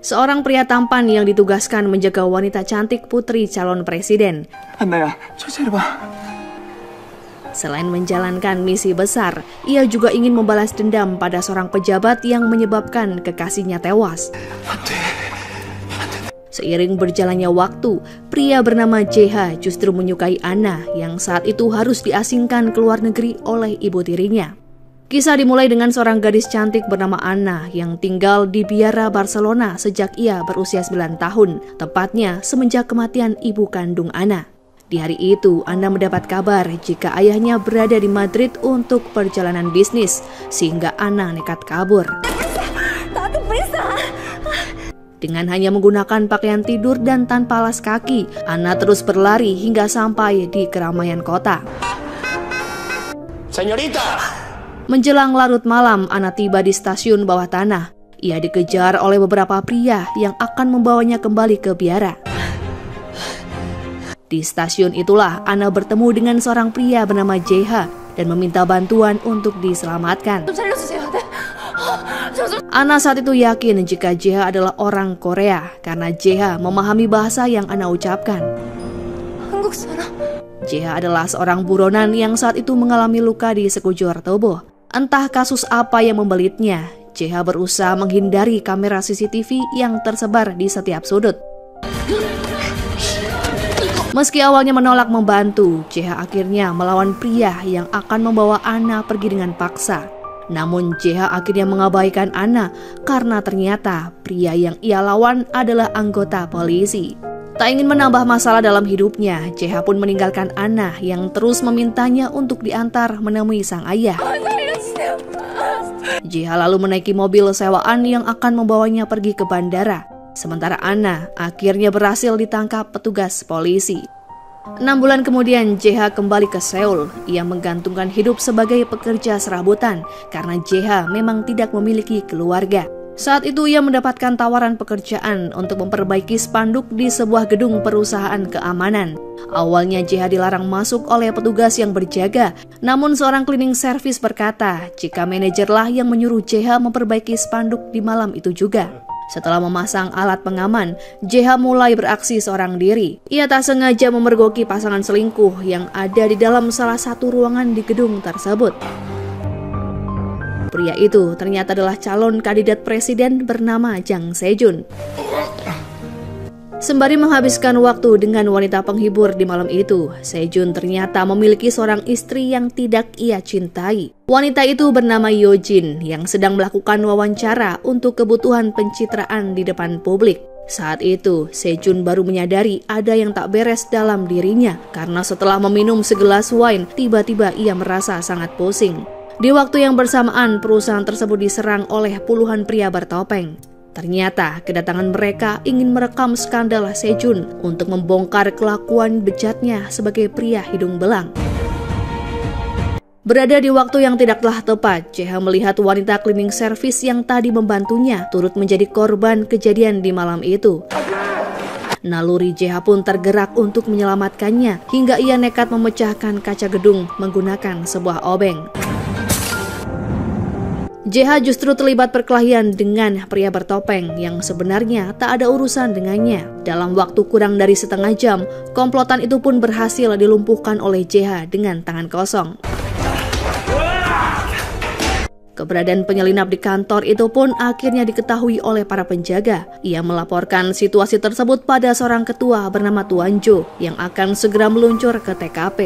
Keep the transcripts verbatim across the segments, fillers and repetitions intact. seorang pria tampan yang ditugaskan menjaga wanita cantik putri calon presiden. Selain menjalankan misi besar, ia juga ingin membalas dendam pada seorang pejabat yang menyebabkan kekasihnya tewas. Seiring berjalannya waktu, pria bernama Je-ha justru menyukai Anna yang saat itu harus diasingkan ke luar negeri oleh ibu tirinya. Kisah dimulai dengan seorang gadis cantik bernama Anna yang tinggal di Biara, Barcelona sejak ia berusia sembilan tahun, tepatnya semenjak kematian ibu kandung Anna. Di hari itu, Anna mendapat kabar jika ayahnya berada di Madrid untuk perjalanan bisnis, sehingga Anna nekat kabur. Dengan hanya menggunakan pakaian tidur dan tanpa alas kaki, Anna terus berlari hingga sampai di keramaian kota. Señorita. Menjelang larut malam, Anna tiba di stasiun bawah tanah. Ia dikejar oleh beberapa pria yang akan membawanya kembali ke Biara. Di stasiun itulah Anna bertemu dengan seorang pria bernama Je-ha dan meminta bantuan untuk diselamatkan. Anna saat itu yakin jika Je-ha adalah orang Korea karena Je-ha memahami bahasa yang Anna ucapkan. Je-ha adalah seorang buronan yang saat itu mengalami luka di sekujur tubuh. Entah kasus apa yang membelitnya, Je-ha berusaha menghindari kamera C C T V yang tersebar di setiap sudut. Meski awalnya menolak membantu, Je-ha akhirnya melawan pria yang akan membawa Anna pergi dengan paksa. Namun Je-ha akhirnya mengabaikan Anna karena ternyata pria yang ia lawan adalah anggota polisi. Tak ingin menambah masalah dalam hidupnya, Je-ha pun meninggalkan Anna yang terus memintanya untuk diantar menemui sang ayah. Je-ha lalu menaiki mobil sewaan yang akan membawanya pergi ke bandara. Sementara Anna akhirnya berhasil ditangkap petugas polisi. Enam bulan kemudian Je-ha kembali ke Seoul. Ia menggantungkan hidup sebagai pekerja serabutan karena Je-ha memang tidak memiliki keluarga. Saat itu ia mendapatkan tawaran pekerjaan untuk memperbaiki spanduk di sebuah gedung perusahaan keamanan. Awalnya Je-ha dilarang masuk oleh petugas yang berjaga. Namun seorang cleaning service berkata jika manajerlah yang menyuruh Je-ha memperbaiki spanduk di malam itu juga. Setelah memasang alat pengaman, Je-ha mulai beraksi seorang diri. Ia tak sengaja memergoki pasangan selingkuh yang ada di dalam salah satu ruangan di gedung tersebut. Pria itu ternyata adalah calon kandidat presiden bernama Jang Sejun. Sembari menghabiskan waktu dengan wanita penghibur di malam itu, Sejun ternyata memiliki seorang istri yang tidak ia cintai. Wanita itu bernama Yeo-jin yang sedang melakukan wawancara untuk kebutuhan pencitraan di depan publik. Saat itu, Sejun baru menyadari ada yang tak beres dalam dirinya karena setelah meminum segelas wine, tiba-tiba ia merasa sangat pusing. Di waktu yang bersamaan, perusahaan tersebut diserang oleh puluhan pria bertopeng. Ternyata kedatangan mereka ingin merekam skandal Sejun untuk membongkar kelakuan bejatnya sebagai pria hidung belang. Berada di waktu yang tidaklah tepat, Je-ha melihat wanita cleaning service yang tadi membantunya turut menjadi korban kejadian di malam itu. Naluri Je-ha pun tergerak untuk menyelamatkannya hingga ia nekat memecahkan kaca gedung menggunakan sebuah obeng. Je-ha justru terlibat perkelahian dengan pria bertopeng yang sebenarnya tak ada urusan dengannya. Dalam waktu kurang dari setengah jam, komplotan itu pun berhasil dilumpuhkan oleh Je-ha dengan tangan kosong. Keberadaan penyelinap di kantor itu pun akhirnya diketahui oleh para penjaga. Ia melaporkan situasi tersebut pada seorang ketua bernama Tuan Jo yang akan segera meluncur ke T K P.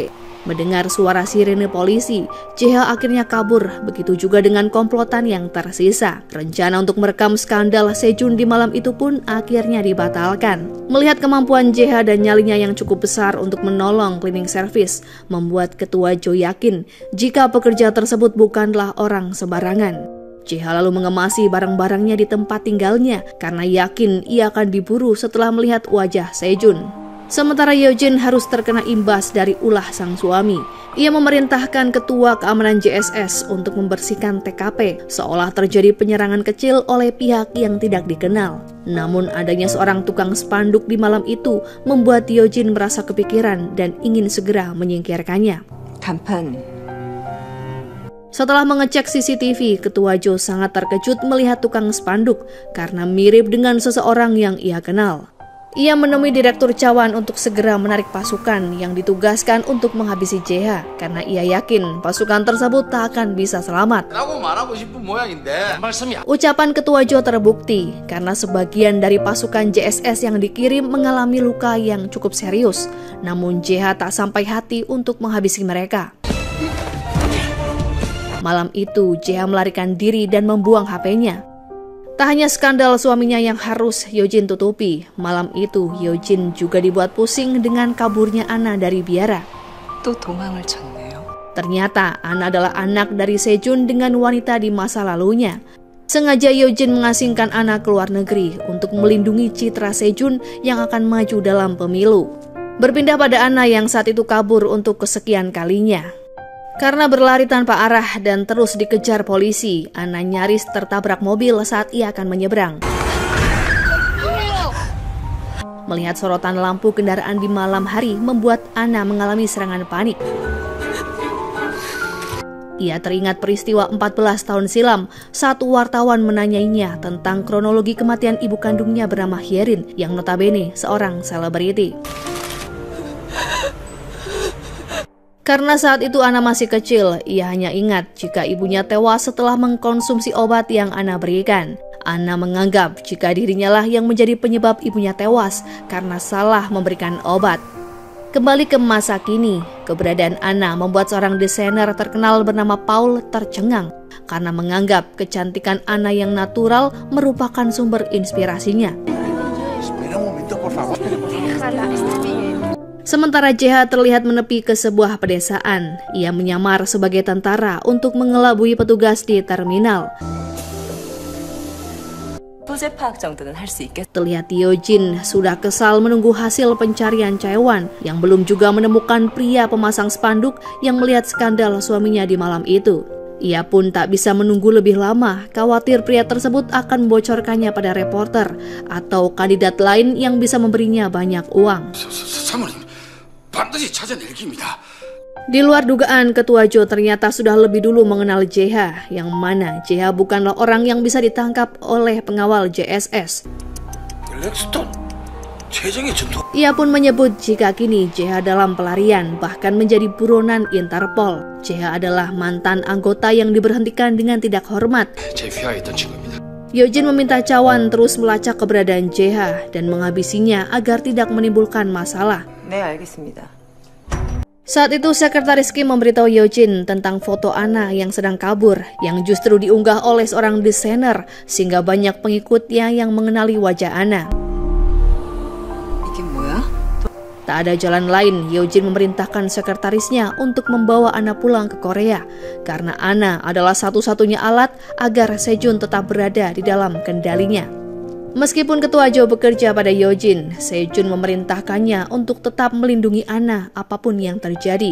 Mendengar suara sirene polisi, Je-ha akhirnya kabur, begitu juga dengan komplotan yang tersisa. Rencana untuk merekam skandal Sejun di malam itu pun akhirnya dibatalkan. Melihat kemampuan Je-ha dan nyalinya yang cukup besar untuk menolong cleaning service, membuat ketua Jo yakin jika pekerja tersebut bukanlah orang sembarangan. Je-ha lalu mengemasi barang-barangnya di tempat tinggalnya karena yakin ia akan diburu setelah melihat wajah Sejun. Sementara Yeo-jin harus terkena imbas dari ulah sang suami. Ia memerintahkan ketua keamanan J S S untuk membersihkan T K P, seolah terjadi penyerangan kecil oleh pihak yang tidak dikenal. Namun adanya seorang tukang spanduk di malam itu membuat Yeo-jin merasa kepikiran dan ingin segera menyingkirkannya. Kampen. Setelah mengecek C C T V, Ketua Jo sangat terkejut melihat tukang spanduk karena mirip dengan seseorang yang ia kenal. Ia menemui Direktur Chae-won untuk segera menarik pasukan yang ditugaskan untuk menghabisi Je-ha karena ia yakin pasukan tersebut tak akan bisa selamat. Ucapan Ketua Jo terbukti karena sebagian dari pasukan J S S yang dikirim mengalami luka yang cukup serius, namun Je-ha tak sampai hati untuk menghabisi mereka. Malam itu, Je-ha melarikan diri dan membuang H P-nya. Tak hanya skandal suaminya yang harus Yeo-jin tutupi, malam itu Yeo-jin juga dibuat pusing dengan kaburnya Anna dari Biara. Ternyata Anna adalah anak dari Sejun dengan wanita di masa lalunya. Sengaja Yeo-jin mengasingkan Anna ke luar negeri untuk melindungi citra Sejun yang akan maju dalam pemilu. Berpindah pada Anna yang saat itu kabur untuk kesekian kalinya. Karena berlari tanpa arah dan terus dikejar polisi, Anna nyaris tertabrak mobil saat ia akan menyeberang. Melihat sorotan lampu kendaraan di malam hari membuat Anna mengalami serangan panik. Ia teringat peristiwa empat belas tahun silam saat wartawan menanyainya tentang kronologi kematian ibu kandungnya bernama Hye-rin yang notabene seorang selebriti. Karena saat itu Anna masih kecil, ia hanya ingat jika ibunya tewas setelah mengkonsumsi obat yang Anna berikan. Anna menganggap jika dirinya lah yang menjadi penyebab ibunya tewas karena salah memberikan obat. Kembali ke masa kini, keberadaan Anna membuat seorang desainer terkenal bernama Paul tercengang karena menganggap kecantikan Anna yang natural merupakan sumber inspirasinya. Sementara Je-ha terlihat menepi ke sebuah pedesaan, ia menyamar sebagai tentara untuk mengelabui petugas di terminal. Terlihat Yeo-jin sudah kesal menunggu hasil pencarian Chae-won yang belum juga menemukan pria pemasang spanduk yang melihat skandal suaminya di malam itu. Ia pun tak bisa menunggu lebih lama, khawatir pria tersebut akan membocorkannya pada reporter atau kandidat lain yang bisa memberinya banyak uang. Di luar dugaan, Ketua Jo ternyata sudah lebih dulu mengenal Je-ha, yang mana Je-ha bukanlah orang yang bisa ditangkap oleh pengawal J S S. Ia pun menyebut jika kini Je-ha dalam pelarian, bahkan menjadi buronan Interpol. Je-ha adalah mantan anggota yang diberhentikan dengan tidak hormat. Yeo-jin meminta Chae-won terus melacak keberadaan Je-ha dan menghabisinya agar tidak menimbulkan masalah. Saat itu sekretaris Kim memberitahu Yeo-jin tentang foto Anna yang sedang kabur yang justru diunggah oleh seorang desainer sehingga banyak pengikutnya yang mengenali wajah Anna. Tak ada jalan lain, Yeo-jin memerintahkan sekretarisnya untuk membawa Anna pulang ke Korea karena Anna adalah satu-satunya alat agar Sejun tetap berada di dalam kendalinya. Meskipun Ketua Jo bekerja pada Yeo-jin, Sejun memerintahkannya untuk tetap melindungi Anna apapun yang terjadi.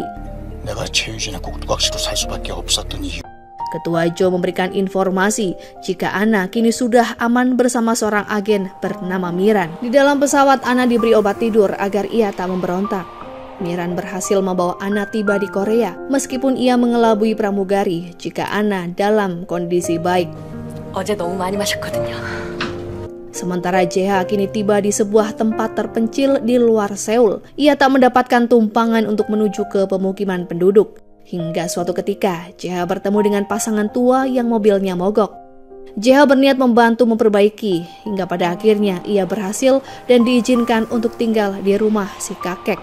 Ketua Jo memberikan informasi jika Anna kini sudah aman bersama seorang agen bernama Miran. Di dalam pesawat, Anna diberi obat tidur agar ia tak memberontak. Miran berhasil membawa Anna tiba di Korea meskipun ia mengelabui pramugari jika Anna dalam kondisi baik. Sementara Je-ha kini tiba di sebuah tempat terpencil di luar Seoul. Ia tak mendapatkan tumpangan untuk menuju ke pemukiman penduduk. Hingga suatu ketika, Je-ha bertemu dengan pasangan tua yang mobilnya mogok. Je-ha berniat membantu memperbaiki, hingga pada akhirnya ia berhasil dan diizinkan untuk tinggal di rumah si kakek.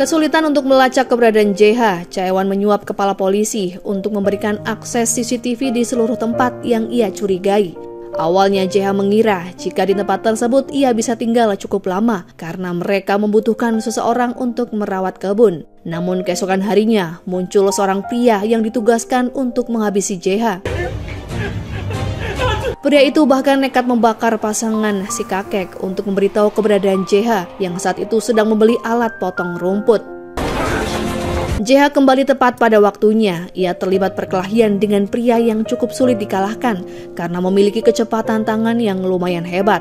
Kesulitan untuk melacak keberadaan Je-ha, Chae-won menyuap kepala polisi untuk memberikan akses C C T V di seluruh tempat yang ia curigai. Awalnya Je-ha mengira jika di tempat tersebut ia bisa tinggal cukup lama karena mereka membutuhkan seseorang untuk merawat kebun. Namun keesokan harinya muncul seorang pria yang ditugaskan untuk menghabisi Je-ha. Pria itu bahkan nekat membakar pasangan si kakek untuk memberitahu keberadaan Je-ha yang saat itu sedang membeli alat potong rumput. Je-ha kembali tepat pada waktunya. Ia terlibat perkelahian dengan pria yang cukup sulit dikalahkan karena memiliki kecepatan tangan yang lumayan hebat.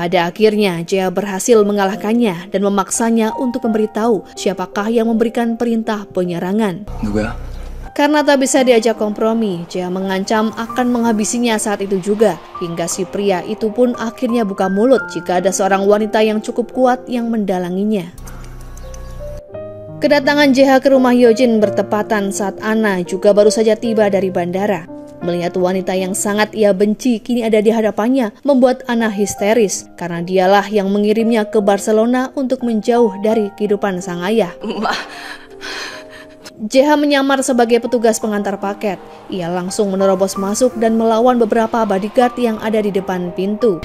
Pada akhirnya, Je-ha berhasil mengalahkannya dan memaksanya untuk memberitahu siapakah yang memberikan perintah penyerangan. Juga. Karena tak bisa diajak kompromi, Je-ha mengancam akan menghabisinya saat itu juga. Hingga si pria itu pun akhirnya buka mulut jika ada seorang wanita yang cukup kuat yang mendalanginya. Kedatangan Je-ha ke rumah Yeo-jin bertepatan saat Anna juga baru saja tiba dari bandara. Melihat wanita yang sangat ia benci kini ada di hadapannya membuat Anna histeris karena dialah yang mengirimnya ke Barcelona untuk menjauh dari kehidupan sang ayah. Je-ha menyamar sebagai petugas pengantar paket. Ia langsung menerobos masuk dan melawan beberapa bodyguard yang ada di depan pintu.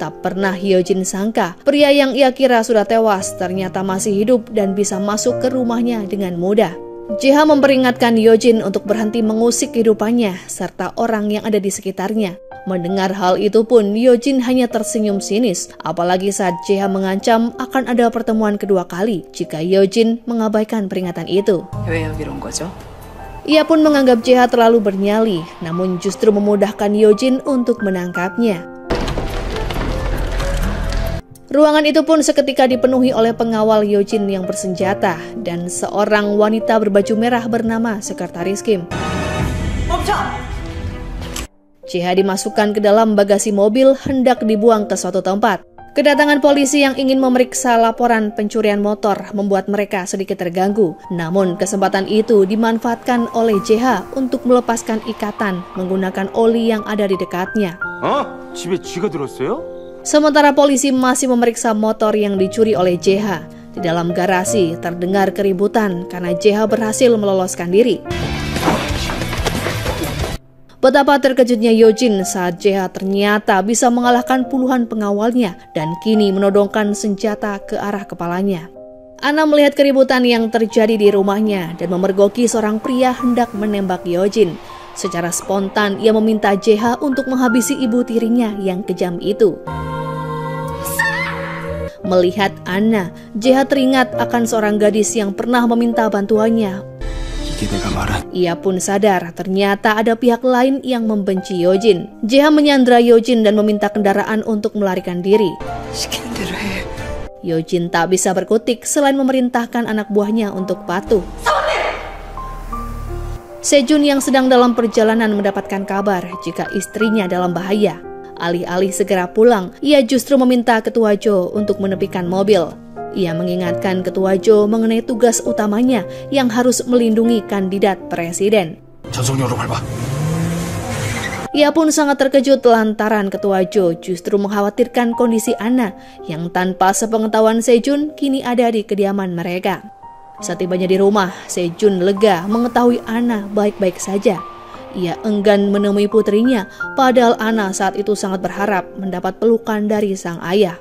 Tak pernah Yeo-jin sangka, pria yang ia kira sudah tewas ternyata masih hidup dan bisa masuk ke rumahnya dengan mudah. Je-ha memperingatkan Yeo-jin untuk berhenti mengusik kehidupannya serta orang yang ada di sekitarnya. Mendengar hal itu pun, Yeo-jin hanya tersenyum sinis, apalagi saat Je-ha mengancam akan ada pertemuan kedua kali jika Yeo-jin mengabaikan peringatan itu. Ia pun menganggap Je-ha terlalu bernyali, namun justru memudahkan Yeo-jin untuk menangkapnya. Ruangan itu pun seketika dipenuhi oleh pengawal Yeo-jin yang bersenjata dan seorang wanita berbaju merah bernama Sekretaris Kim. Je-ha dimasukkan ke dalam bagasi mobil hendak dibuang ke suatu tempat. Kedatangan polisi yang ingin memeriksa laporan pencurian motor membuat mereka sedikit terganggu. Namun kesempatan itu dimanfaatkan oleh Je-ha untuk melepaskan ikatan menggunakan oli yang ada di dekatnya. Hah? 집에 쥐가 들었어요? Sementara polisi masih memeriksa motor yang dicuri oleh Je-ha. Di dalam garasi terdengar keributan karena Je-ha berhasil meloloskan diri. Betapa terkejutnya Yeo-jin saat Je-ha ternyata bisa mengalahkan puluhan pengawalnya dan kini menodongkan senjata ke arah kepalanya. Anna melihat keributan yang terjadi di rumahnya dan memergoki seorang pria hendak menembak Yeo-jin. Secara spontan ia meminta Je-ha untuk menghabisi ibu tirinya yang kejam itu. Melihat Anna, Je-ha teringat akan seorang gadis yang pernah meminta bantuannya. Ia pun sadar ternyata ada pihak lain yang membenci Yeo-jin. Je-ha menyandra Yeo-jin dan meminta kendaraan untuk melarikan diri. Yeo-jin tak bisa berkutik selain memerintahkan anak buahnya untuk patuh. Sejun yang sedang dalam perjalanan mendapatkan kabar jika istrinya dalam bahaya. Alih-alih segera pulang, ia justru meminta Ketua Jo untuk menepikan mobil. Ia mengingatkan Ketua Jo mengenai tugas utamanya yang harus melindungi kandidat presiden. Ia pun sangat terkejut lantaran Ketua Jo justru mengkhawatirkan kondisi Anna yang tanpa sepengetahuan Sejun kini ada di kediaman mereka. Setibanya di rumah, Sejun lega mengetahui Anna baik-baik saja. Ia enggan menemui putrinya, padahal Anna saat itu sangat berharap mendapat pelukan dari sang ayah.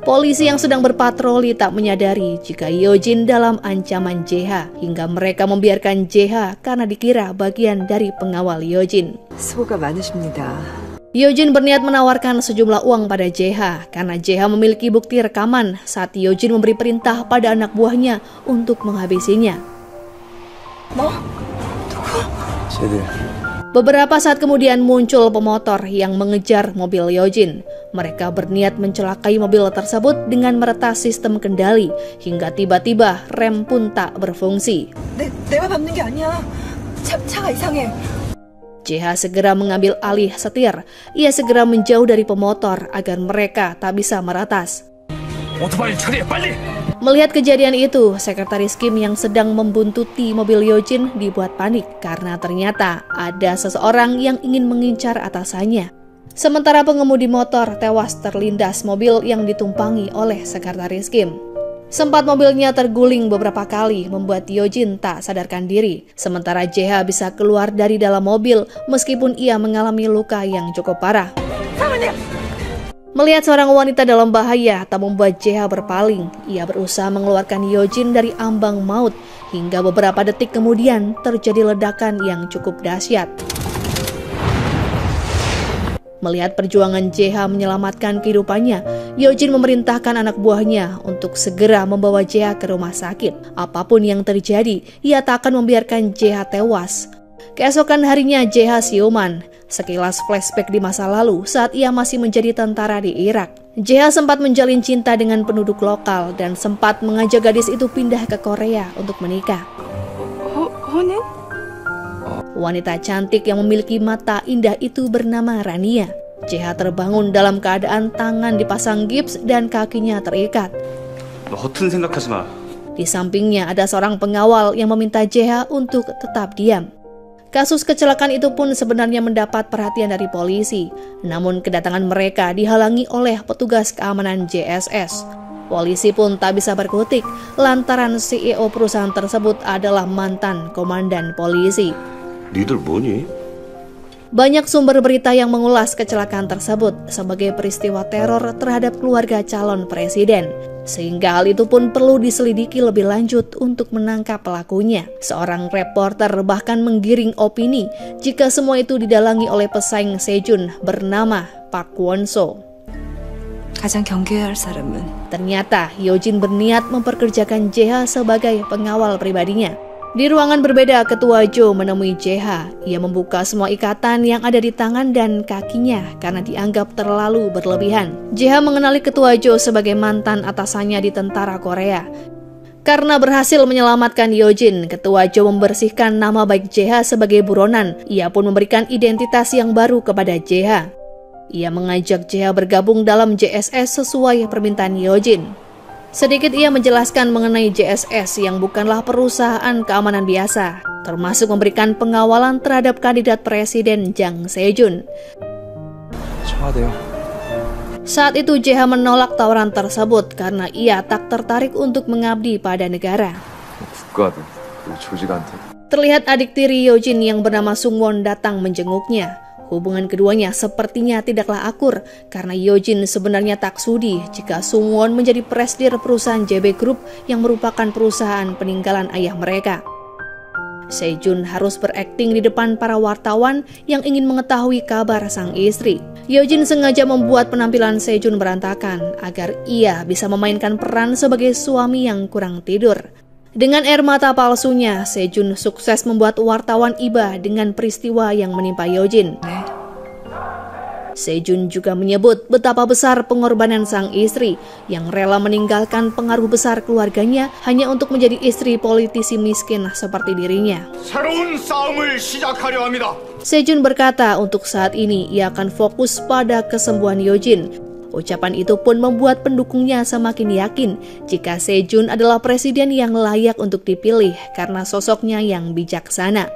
Polisi yang sedang berpatroli tak menyadari jika Yeo-jin dalam ancaman Je-ha, hingga mereka membiarkan Je-ha karena dikira bagian dari pengawal Yeo-jin. Yeo-jin berniat menawarkan sejumlah uang pada Je-ha karena Je-ha memiliki bukti rekaman saat Yeo-jin memberi perintah pada anak buahnya untuk menghabisinya. Mau? Beberapa saat kemudian muncul pemotor yang mengejar mobil Yeo-jin. Mereka berniat mencelakai mobil tersebut dengan meretas sistem kendali hingga tiba-tiba rem pun tak berfungsi. Je-ha segera mengambil alih setir. Ia segera menjauh dari pemotor agar mereka tak bisa meretas. Melihat kejadian itu, Sekretaris Kim yang sedang membuntuti mobil Yeo-jin dibuat panik karena ternyata ada seseorang yang ingin mengincar atasannya. Sementara pengemudi motor tewas terlindas mobil yang ditumpangi oleh Sekretaris Kim. Sempat mobilnya terguling beberapa kali membuat Yeo-jin tak sadarkan diri. Sementara Je-ha bisa keluar dari dalam mobil meskipun ia mengalami luka yang cukup parah. Melihat seorang wanita dalam bahaya tak membuat Je-ha berpaling. Ia berusaha mengeluarkan Yeo-jin dari ambang maut hingga beberapa detik kemudian terjadi ledakan yang cukup dahsyat. Melihat perjuangan Je-ha menyelamatkan kehidupannya, Yeo-jin memerintahkan anak buahnya untuk segera membawa Je-ha ke rumah sakit. Apapun yang terjadi, ia tak akan membiarkan Je-ha tewas. Keesokan harinya Je-ha siuman. Sekilas flashback di masa lalu saat ia masih menjadi tentara di Irak. Je-ha sempat menjalin cinta dengan penduduk lokal dan sempat mengajak gadis itu pindah ke Korea untuk menikah. Wanita cantik yang memiliki mata indah itu bernama Rania. Je-ha terbangun dalam keadaan tangan dipasang gips dan kakinya terikat. Di sampingnya ada seorang pengawal yang meminta Je-ha untuk tetap diam. Kasus kecelakaan itu pun sebenarnya mendapat perhatian dari polisi. Namun kedatangan mereka dihalangi oleh petugas keamanan J S S. Polisi pun tak bisa berkutik lantaran C E O perusahaan tersebut adalah mantan komandan polisi. Banyak sumber berita yang mengulas kecelakaan tersebut sebagai peristiwa teror terhadap keluarga calon presiden. Sehingga hal itu pun perlu diselidiki lebih lanjut untuk menangkap pelakunya. Seorang reporter bahkan menggiring opini jika semua itu didalangi oleh pesaing Sejun bernama Pak Kwon-so. Ternyata Yeo-jin berniat memperkerjakan Je-ha sebagai pengawal pribadinya. Di ruangan berbeda, Ketua Jo menemui Je-ha. Ia membuka semua ikatan yang ada di tangan dan kakinya karena dianggap terlalu berlebihan. Je-ha mengenali Ketua Jo sebagai mantan atasannya di tentara Korea. Karena berhasil menyelamatkan Yeo-jin, Ketua Jo membersihkan nama baik Je-ha sebagai buronan. Ia pun memberikan identitas yang baru kepada Je-ha. Ia mengajak Je-ha bergabung dalam J S S sesuai permintaan Yeo-jin. Sedikit ia menjelaskan mengenai J S S yang bukanlah perusahaan keamanan biasa, termasuk memberikan pengawalan terhadap kandidat presiden Jang Sejun. Saat itu Je-ha menolak tawaran tersebut karena ia tak tertarik untuk mengabdi pada negara. Terlihat adik tiri Yeo-jin yang bernama Sung-won datang menjenguknya. Hubungan keduanya sepertinya tidaklah akur karena Yeo-jin sebenarnya tak sudi jika Sung-won menjadi presidir perusahaan J B Group yang merupakan perusahaan peninggalan ayah mereka. Sejun harus berakting di depan para wartawan yang ingin mengetahui kabar sang istri. Yeo-jin sengaja membuat penampilan Sejun berantakan agar ia bisa memainkan peran sebagai suami yang kurang tidur. Dengan air mata palsunya, Sejun sukses membuat wartawan iba dengan peristiwa yang menimpa Yeo-jin. Sejun juga menyebut betapa besar pengorbanan sang istri yang rela meninggalkan pengaruh besar keluarganya hanya untuk menjadi istri politisi miskin seperti dirinya. Sejun berkata untuk saat ini ia akan fokus pada kesembuhan Yeo-jin. Ucapan itu pun membuat pendukungnya semakin yakin jika Sejun adalah presiden yang layak untuk dipilih karena sosoknya yang bijaksana.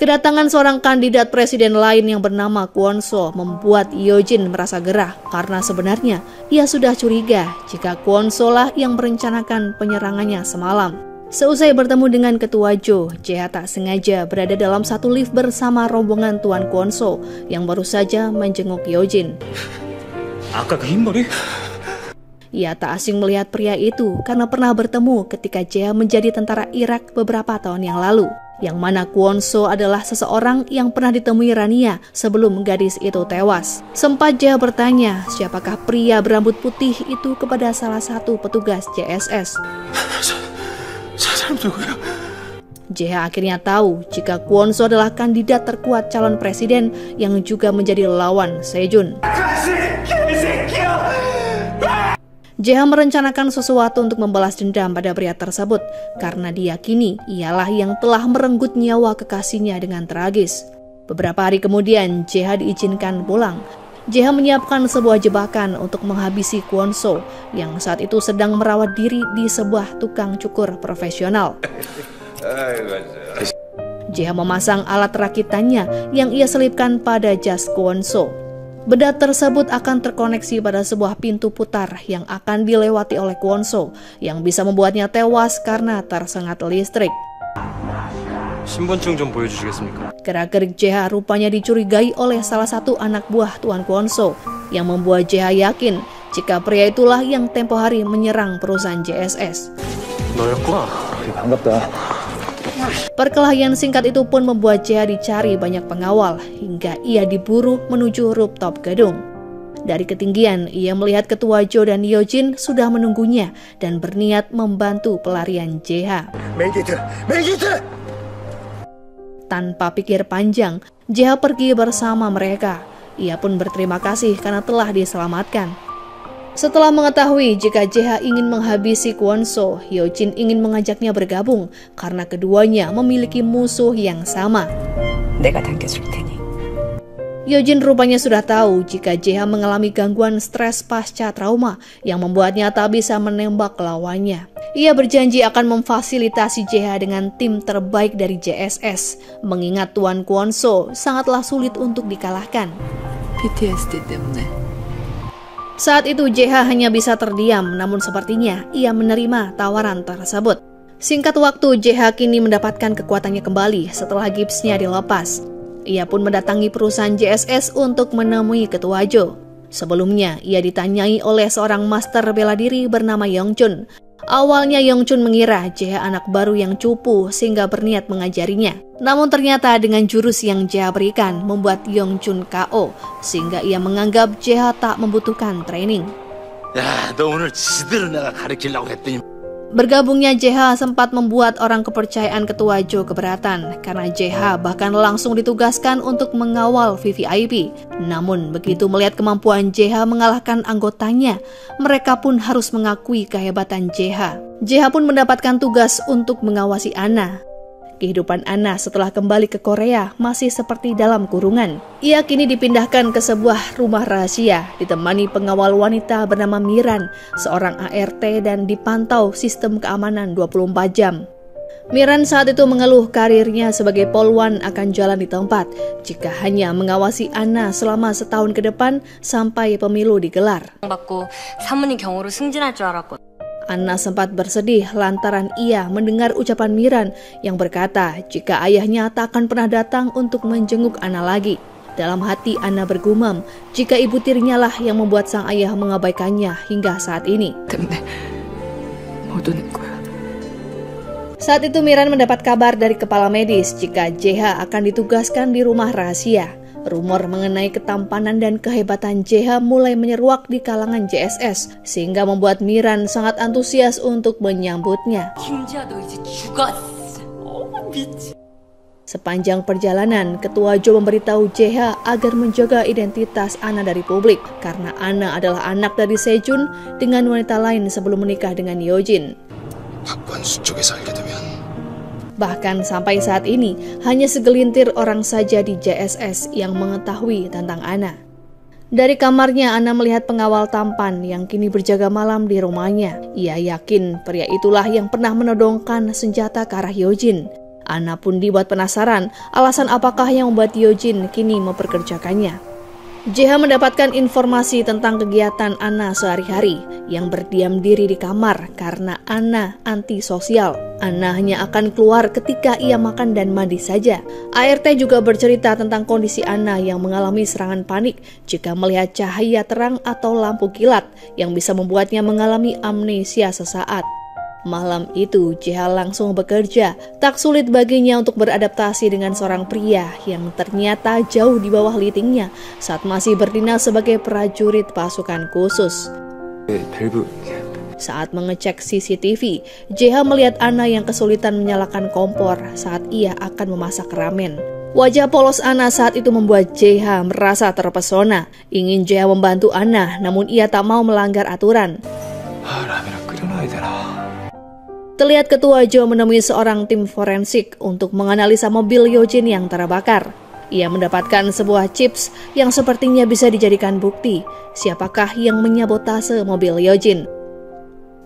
Kedatangan seorang kandidat presiden lain yang bernama Kwon-so membuat Yeo-jin merasa gerah karena sebenarnya ia sudah curiga jika Kwon-so lah yang merencanakan penyerangannya semalam. Seusai bertemu dengan Ketua Jo, Je-ha tak sengaja berada dalam satu lift bersama rombongan Tuan Kwon-so yang baru saja menjenguk Yeo-jin. Ia tak asing melihat pria itu karena pernah bertemu ketika Je-ha menjadi tentara Irak beberapa tahun yang lalu, yang mana Kwon-so adalah seseorang yang pernah ditemui Rania sebelum gadis itu tewas. Sempat Je-ha bertanya siapakah pria berambut putih itu kepada salah satu petugas J S S. Je-ha akhirnya tahu jika Kwon-so adalah kandidat terkuat calon presiden yang juga menjadi lawan Sejun. Je-ha merencanakan sesuatu untuk membalas dendam pada pria tersebut karena diyakini ialah yang telah merenggut nyawa kekasihnya dengan tragis. Beberapa hari kemudian Je-ha diizinkan pulang. Je-ha menyiapkan sebuah jebakan untuk menghabisi Kwon-so yang saat itu sedang merawat diri di sebuah tukang cukur profesional. Je-ha memasang alat rakitannya yang ia selipkan pada jas Kwon-so. Benda tersebut akan terkoneksi pada sebuah pintu putar yang akan dilewati oleh Kwon-so yang bisa membuatnya tewas karena tersengat listrik. Gerak-gerik Je-ha rupanya dicurigai oleh salah satu anak buah Tuan Kwon-so yang membuat Je-ha yakin jika pria itulah yang tempo hari menyerang perusahaan J S S. Perkelahian singkat itu pun membuat Je-ha dicari banyak pengawal hingga ia diburu menuju rooftop gedung. Dari ketinggian ia melihat Ketua Jo dan Yeo-jin sudah menunggunya dan berniat membantu pelarian Je-ha. Tanpa pikir panjang, Je-ha pergi bersama mereka. Ia pun berterima kasih karena telah diselamatkan. Setelah mengetahui jika Je-ha ingin menghabisi Kwon-so, Yeo-jin ingin mengajaknya bergabung karena keduanya memiliki musuh yang sama. Yeo-jin rupanya sudah tahu jika Je-ha mengalami gangguan stres pasca trauma yang membuatnya tak bisa menembak lawannya. Ia berjanji akan memfasilitasi Je-ha dengan tim terbaik dari J S S, mengingat Tuan Kwon-so sangatlah sulit untuk dikalahkan. Saat itu Je-ha hanya bisa terdiam, namun sepertinya ia menerima tawaran tersebut. Singkat waktu, Je-ha kini mendapatkan kekuatannya kembali setelah gipsnya dilepas. Ia pun mendatangi perusahaan J S S untuk menemui Ketua Jo. Sebelumnya, ia ditanyai oleh seorang master bela diri bernama Yong Chun. Awalnya Yong Chun mengira Je-ha anak baru yang cupu sehingga berniat mengajarinya. Namun ternyata dengan jurus yang Je-ha berikan membuat Yong Chun K O, sehingga ia menganggap Je-ha tak membutuhkan training. Ya, bergabungnya Je-ha sempat membuat orang kepercayaan Ketua Jo keberatan karena Je-ha bahkan langsung ditugaskan untuk mengawal V V I P. Namun begitu melihat kemampuan Je-ha mengalahkan anggotanya, mereka pun harus mengakui kehebatan Je-ha. Je-ha pun mendapatkan tugas untuk mengawasi Anna. Kehidupan Anna setelah kembali ke Korea masih seperti dalam kurungan. Ia kini dipindahkan ke sebuah rumah rahasia, ditemani pengawal wanita bernama Miran, seorang A R T, dan dipantau sistem keamanan dua puluh empat jam. Miran saat itu mengeluh karirnya sebagai polwan akan jalan di tempat jika hanya mengawasi Anna selama setahun ke depan sampai pemilu digelar. Anna sempat bersedih lantaran ia mendengar ucapan Miran yang berkata jika ayahnya tak akan pernah datang untuk menjenguk Anna lagi. Dalam hati Anna bergumam jika ibu tirinya lah yang membuat sang ayah mengabaikannya hingga saat ini. Saat itu Miran mendapat kabar dari kepala medis jika Je-ha akan ditugaskan di rumah rahasia. Rumor mengenai ketampanan dan kehebatan Je-ha mulai menyeruak di kalangan J S S, sehingga membuat Miran sangat antusias untuk menyambutnya. Sepanjang perjalanan, Ketua Jo memberitahu Je-ha agar menjaga identitas Anna dari publik, karena Anna adalah anak dari Sejun dengan wanita lain sebelum menikah dengan Yeo-jin. Bahkan sampai saat ini, hanya segelintir orang saja di J S S yang mengetahui tentang Anna. Dari kamarnya, Anna melihat pengawal tampan yang kini berjaga malam di rumahnya. Ia yakin pria itulah yang pernah menodongkan senjata ke arah Yeo-jin. Anna pun dibuat penasaran alasan apakah yang membuat Yeo-jin kini memperkerjakannya. Je-ha mendapatkan informasi tentang kegiatan Anna sehari-hari yang berdiam diri di kamar karena Anna antisosial. Anna hanya akan keluar ketika ia makan dan mandi saja. A R T juga bercerita tentang kondisi Anna yang mengalami serangan panik jika melihat cahaya terang atau lampu kilat yang bisa membuatnya mengalami amnesia sesaat. Malam itu, Je-ha langsung bekerja. Tak sulit baginya untuk beradaptasi dengan seorang pria yang ternyata jauh di bawah litingnya saat masih berdinas sebagai prajurit pasukan khusus. Saat mengecek C C T V, Je-ha melihat Anna yang kesulitan menyalakan kompor saat ia akan memasak ramen. Wajah polos Anna saat itu membuat Je-ha merasa terpesona. Ingin Je-ha membantu Anna, namun ia tak mau melanggar aturan. Terlihat Ketua Jo menemui seorang tim forensik untuk menganalisa mobil Yeo-jin yang terbakar. Ia mendapatkan sebuah chips yang sepertinya bisa dijadikan bukti siapakah yang menyabotase mobil Yeo-jin.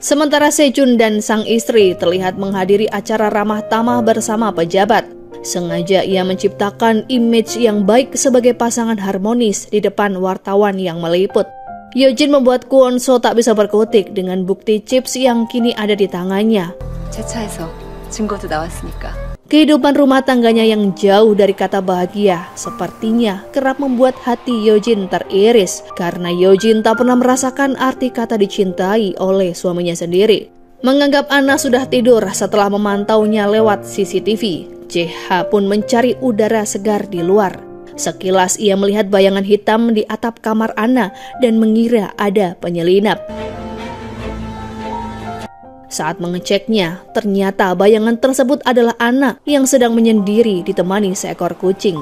Sementara Sejun dan sang istri terlihat menghadiri acara ramah tamah bersama pejabat. Sengaja ia menciptakan image yang baik sebagai pasangan harmonis di depan wartawan yang meliput. Yeo-jin membuat Kwon-so tak bisa berkutik dengan bukti chips yang kini ada di tangannya. Kehidupan rumah tangganya yang jauh dari kata bahagia sepertinya kerap membuat hati Yeo-jin teriris karena Yeo-jin tak pernah merasakan arti kata dicintai oleh suaminya sendiri. Menganggap Anna sudah tidur setelah memantaunya lewat C C T V, Je-ha pun mencari udara segar di luar. Sekilas ia melihat bayangan hitam di atap kamar Anna dan mengira ada penyelinap. Saat mengeceknya, ternyata bayangan tersebut adalah Anna yang sedang menyendiri ditemani seekor kucing.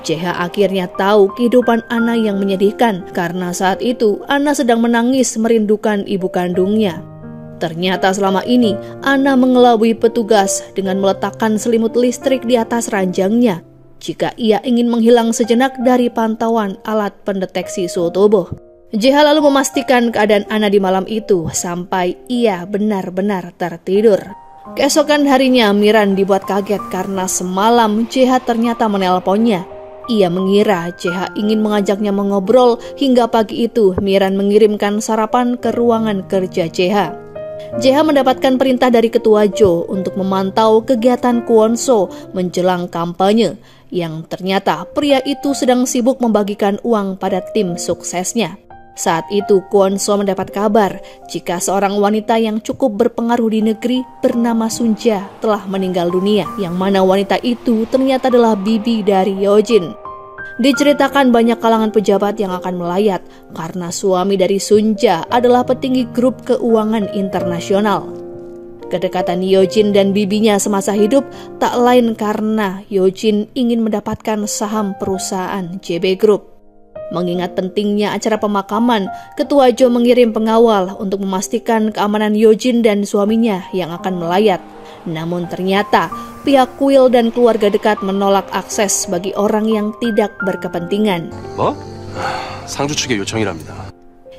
Je-ha akhirnya tahu kehidupan Anna yang menyedihkan karena saat itu Anna sedang menangis merindukan ibu kandungnya. Ternyata selama ini Anna mengelabui petugas dengan meletakkan selimut listrik di atas ranjangnya jika ia ingin menghilang sejenak dari pantauan alat pendeteksi suhu tubuh. Je-ha lalu memastikan keadaan Anna di malam itu sampai ia benar-benar tertidur. Keesokan harinya Miran dibuat kaget karena semalam Je-ha ternyata menelponnya. Ia mengira Je-ha ingin mengajaknya mengobrol hingga pagi itu Miran mengirimkan sarapan ke ruangan kerja Je-ha. Je-ha mendapatkan perintah dari ketua Jo untuk memantau kegiatan Kwon-so menjelang kampanye yang ternyata pria itu sedang sibuk membagikan uang pada tim suksesnya. Saat itu Kwon-so mendapat kabar jika seorang wanita yang cukup berpengaruh di negeri bernama Sunja telah meninggal dunia, yang mana wanita itu ternyata adalah bibi dari Yeo-jin. Diceritakan banyak kalangan pejabat yang akan melayat karena suami dari Sunja adalah petinggi grup keuangan internasional. Kedekatan Yeo-jin dan bibinya semasa hidup tak lain karena Yeo-jin ingin mendapatkan saham perusahaan J B Group. Mengingat pentingnya acara pemakaman, ketua Jo mengirim pengawal untuk memastikan keamanan Yeo-jin dan suaminya yang akan melayat. Namun ternyata pihak kuil dan keluarga dekat menolak akses bagi orang yang tidak berkepentingan.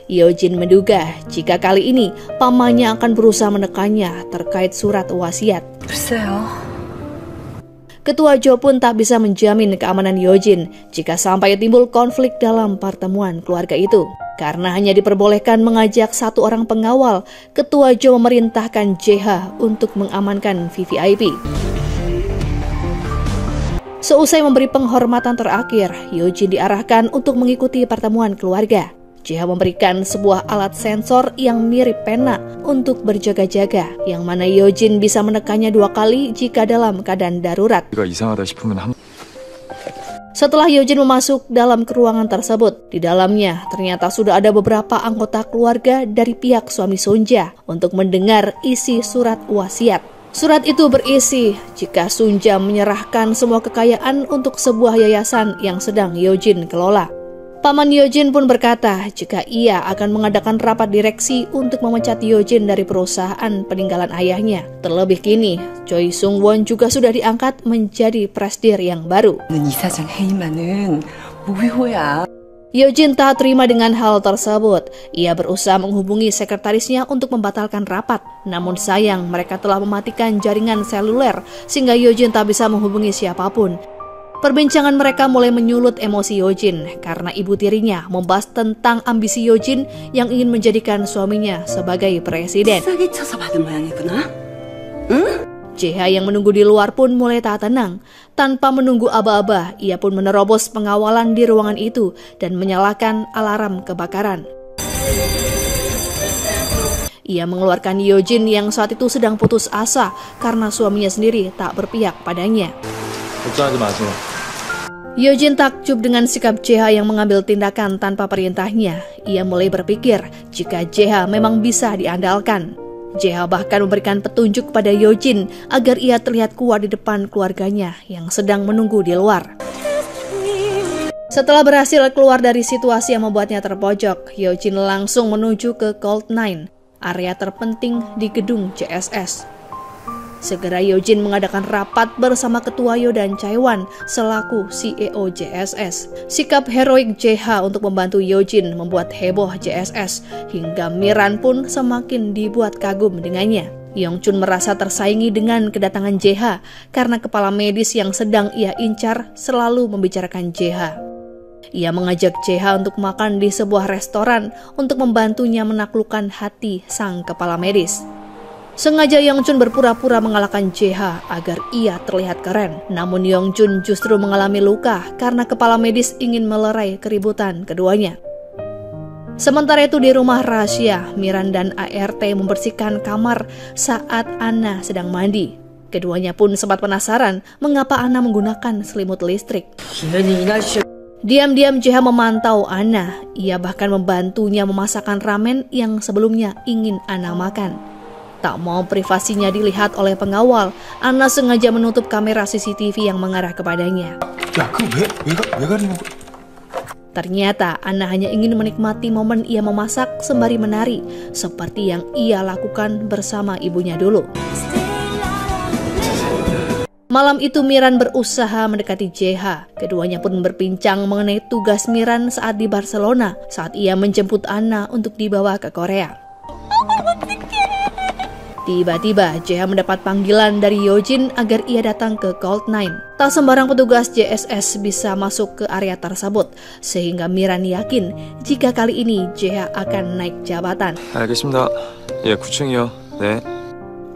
Yeo-jin menduga jika kali ini pamannya akan berusaha menekannya terkait surat wasiat. Ketua Jo pun tak bisa menjamin keamanan Yeo-jin jika sampai timbul konflik dalam pertemuan keluarga itu. Karena hanya diperbolehkan mengajak satu orang pengawal, Ketua Jo memerintahkan Je-ha untuk mengamankan V V I P. Seusai memberi penghormatan terakhir, Yeo-jin diarahkan untuk mengikuti pertemuan keluarga. Je-ha memberikan sebuah alat sensor yang mirip pena untuk berjaga-jaga, yang mana Yeo-jin bisa menekannya dua kali jika dalam keadaan darurat. Setelah Yeo-jin memasuk dalam ruangan tersebut, di dalamnya ternyata sudah ada beberapa anggota keluarga dari pihak suami Sunja untuk mendengar isi surat wasiat. Surat itu berisi jika Sunja menyerahkan semua kekayaan untuk sebuah yayasan yang sedang Yeo-jin kelola. Paman Yeo-jin pun berkata jika ia akan mengadakan rapat direksi untuk memecat Yeo-jin dari perusahaan peninggalan ayahnya. Terlebih kini, Choi Sung-won juga sudah diangkat menjadi presdir yang baru. Yeo-jin tak terima dengan hal tersebut. Ia berusaha menghubungi sekretarisnya untuk membatalkan rapat. Namun sayang, mereka telah mematikan jaringan seluler sehingga Yeo-jin tak bisa menghubungi siapapun. Perbincangan mereka mulai menyulut emosi Yeo-jin karena ibu tirinya membahas tentang ambisi Yeo-jin yang ingin menjadikan suaminya sebagai presiden. Je-ha yang menunggu di luar pun mulai tak tenang. Tanpa menunggu aba-aba, ia pun menerobos pengawalan di ruangan itu dan menyalakan alarm kebakaran. Ia mengeluarkan Yeo-jin yang saat itu sedang putus asa karena suaminya sendiri tak berpihak padanya. Yeo-jin takjub dengan sikap Je-ha yang mengambil tindakan tanpa perintahnya. Ia mulai berpikir jika Je-ha memang bisa diandalkan. Je-ha bahkan memberikan petunjuk pada Yeo-jin agar ia terlihat kuat di depan keluarganya yang sedang menunggu di luar. Setelah berhasil keluar dari situasi yang membuatnya terpojok, Yeo-jin langsung menuju ke Gold Nine, area terpenting di gedung J S S. Segera Yeo-jin mengadakan rapat bersama Ketua Yeo dan Chae-won selaku C E O J S S. Sikap heroik Je-ha untuk membantu Yeo-jin membuat heboh J S S hingga Miran pun semakin dibuat kagum dengannya. Yong Chun merasa tersaingi dengan kedatangan Je-ha karena kepala medis yang sedang ia incar selalu membicarakan Je-ha. Ia mengajak Je-ha untuk makan di sebuah restoran untuk membantunya menaklukkan hati sang kepala medis. Sengaja Yong Chun berpura-pura mengalahkan Je-ha agar ia terlihat keren. Namun Yong Chun justru mengalami luka karena kepala medis ingin melerai keributan keduanya. Sementara itu di rumah rahasia, Miran dan A R T membersihkan kamar saat Anna sedang mandi. Keduanya pun sempat penasaran mengapa Anna menggunakan selimut listrik. Diam-diam Je-ha memantau Anna. Ia bahkan membantunya memasakkan ramen yang sebelumnya ingin Anna makan. Tak mau privasinya dilihat oleh pengawal, Anna sengaja menutup kamera C C T V yang mengarah kepadanya. Ternyata Anna hanya ingin menikmati momen ia memasak sembari menari, seperti yang ia lakukan bersama ibunya dulu. Malam itu Miran berusaha mendekati Je-ha. Keduanya pun berbincang mengenai tugas Miran saat di Barcelona, saat ia menjemput Anna untuk dibawa ke Korea. Tiba-tiba Je-ha mendapat panggilan dari Yeo-jin agar ia datang ke Gold Nine. Tak sembarang petugas J S S bisa masuk ke area tersebut, sehingga Miran yakin jika kali ini Je-ha akan naik jabatan. 알겠습니다. 예, 구층이요. 네.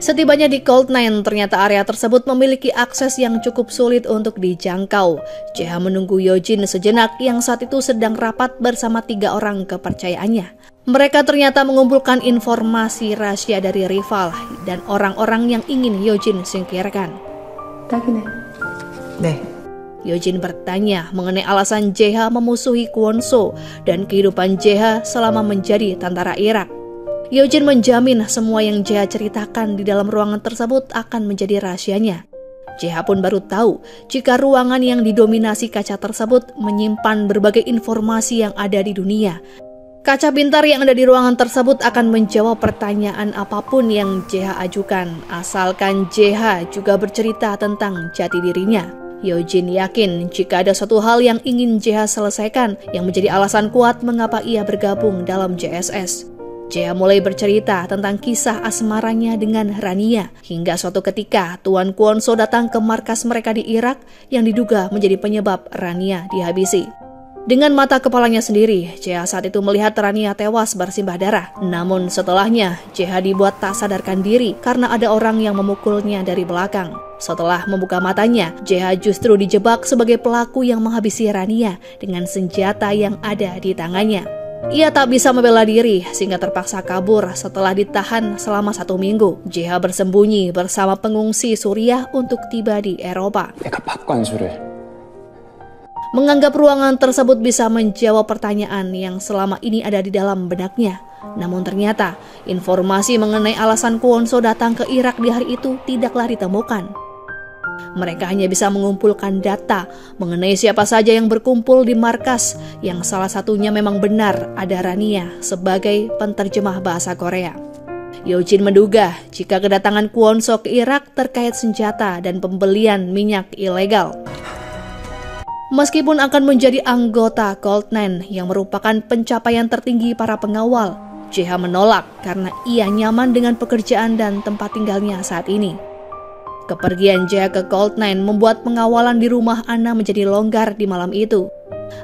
Setibanya di Gold Nine, ternyata area tersebut memiliki akses yang cukup sulit untuk dijangkau. Je-ha menunggu Yeo-jin sejenak yang saat itu sedang rapat bersama tiga orang kepercayaannya. Mereka ternyata mengumpulkan informasi rahasia dari rival dan orang-orang yang ingin Yeo-jin singkirkan. Yeo-jin bertanya mengenai alasan Je-ha memusuhi Kwon-so dan kehidupan Je-ha selama menjadi tentara Irak. Yeo-jin menjamin semua yang Je-ha ceritakan di dalam ruangan tersebut akan menjadi rahasianya. Je-ha pun baru tahu jika ruangan yang didominasi kaca tersebut menyimpan berbagai informasi yang ada di dunia. Kaca pintar yang ada di ruangan tersebut akan menjawab pertanyaan apapun yang Je-ha ajukan, asalkan Je-ha juga bercerita tentang jati dirinya. Yeo-jin yakin jika ada satu hal yang ingin Je-ha selesaikan yang menjadi alasan kuat mengapa ia bergabung dalam J S S. Je-ha mulai bercerita tentang kisah asmaranya dengan Rania, hingga suatu ketika Tuan Kwon-so datang ke markas mereka di Irak yang diduga menjadi penyebab Rania dihabisi. Dengan mata kepalanya sendiri, Je-ha saat itu melihat Rania tewas bersimbah darah. Namun setelahnya, Je-ha dibuat tak sadarkan diri karena ada orang yang memukulnya dari belakang. Setelah membuka matanya, Je-ha justru dijebak sebagai pelaku yang menghabisi Rania dengan senjata yang ada di tangannya. Ia tak bisa membela diri sehingga terpaksa kabur setelah ditahan selama satu minggu. Je-ha bersembunyi bersama pengungsi Suriah untuk tiba di Eropa. Menganggap ruangan tersebut bisa menjawab pertanyaan yang selama ini ada di dalam benaknya. Namun ternyata informasi mengenai alasan Kwon-so datang ke Irak di hari itu tidaklah ditemukan. Mereka hanya bisa mengumpulkan data mengenai siapa saja yang berkumpul di markas, yang salah satunya memang benar ada Rania sebagai penterjemah bahasa Korea. Yeo-jin menduga jika kedatangan Kwon-so ke Irak terkait senjata dan pembelian minyak ilegal. Meskipun akan menjadi anggota Gold Nine yang merupakan pencapaian tertinggi para pengawal, Je-ha menolak karena ia nyaman dengan pekerjaan dan tempat tinggalnya saat ini. Kepergian Je-ha ke Gold Nine membuat pengawalan di rumah Anna menjadi longgar di malam itu.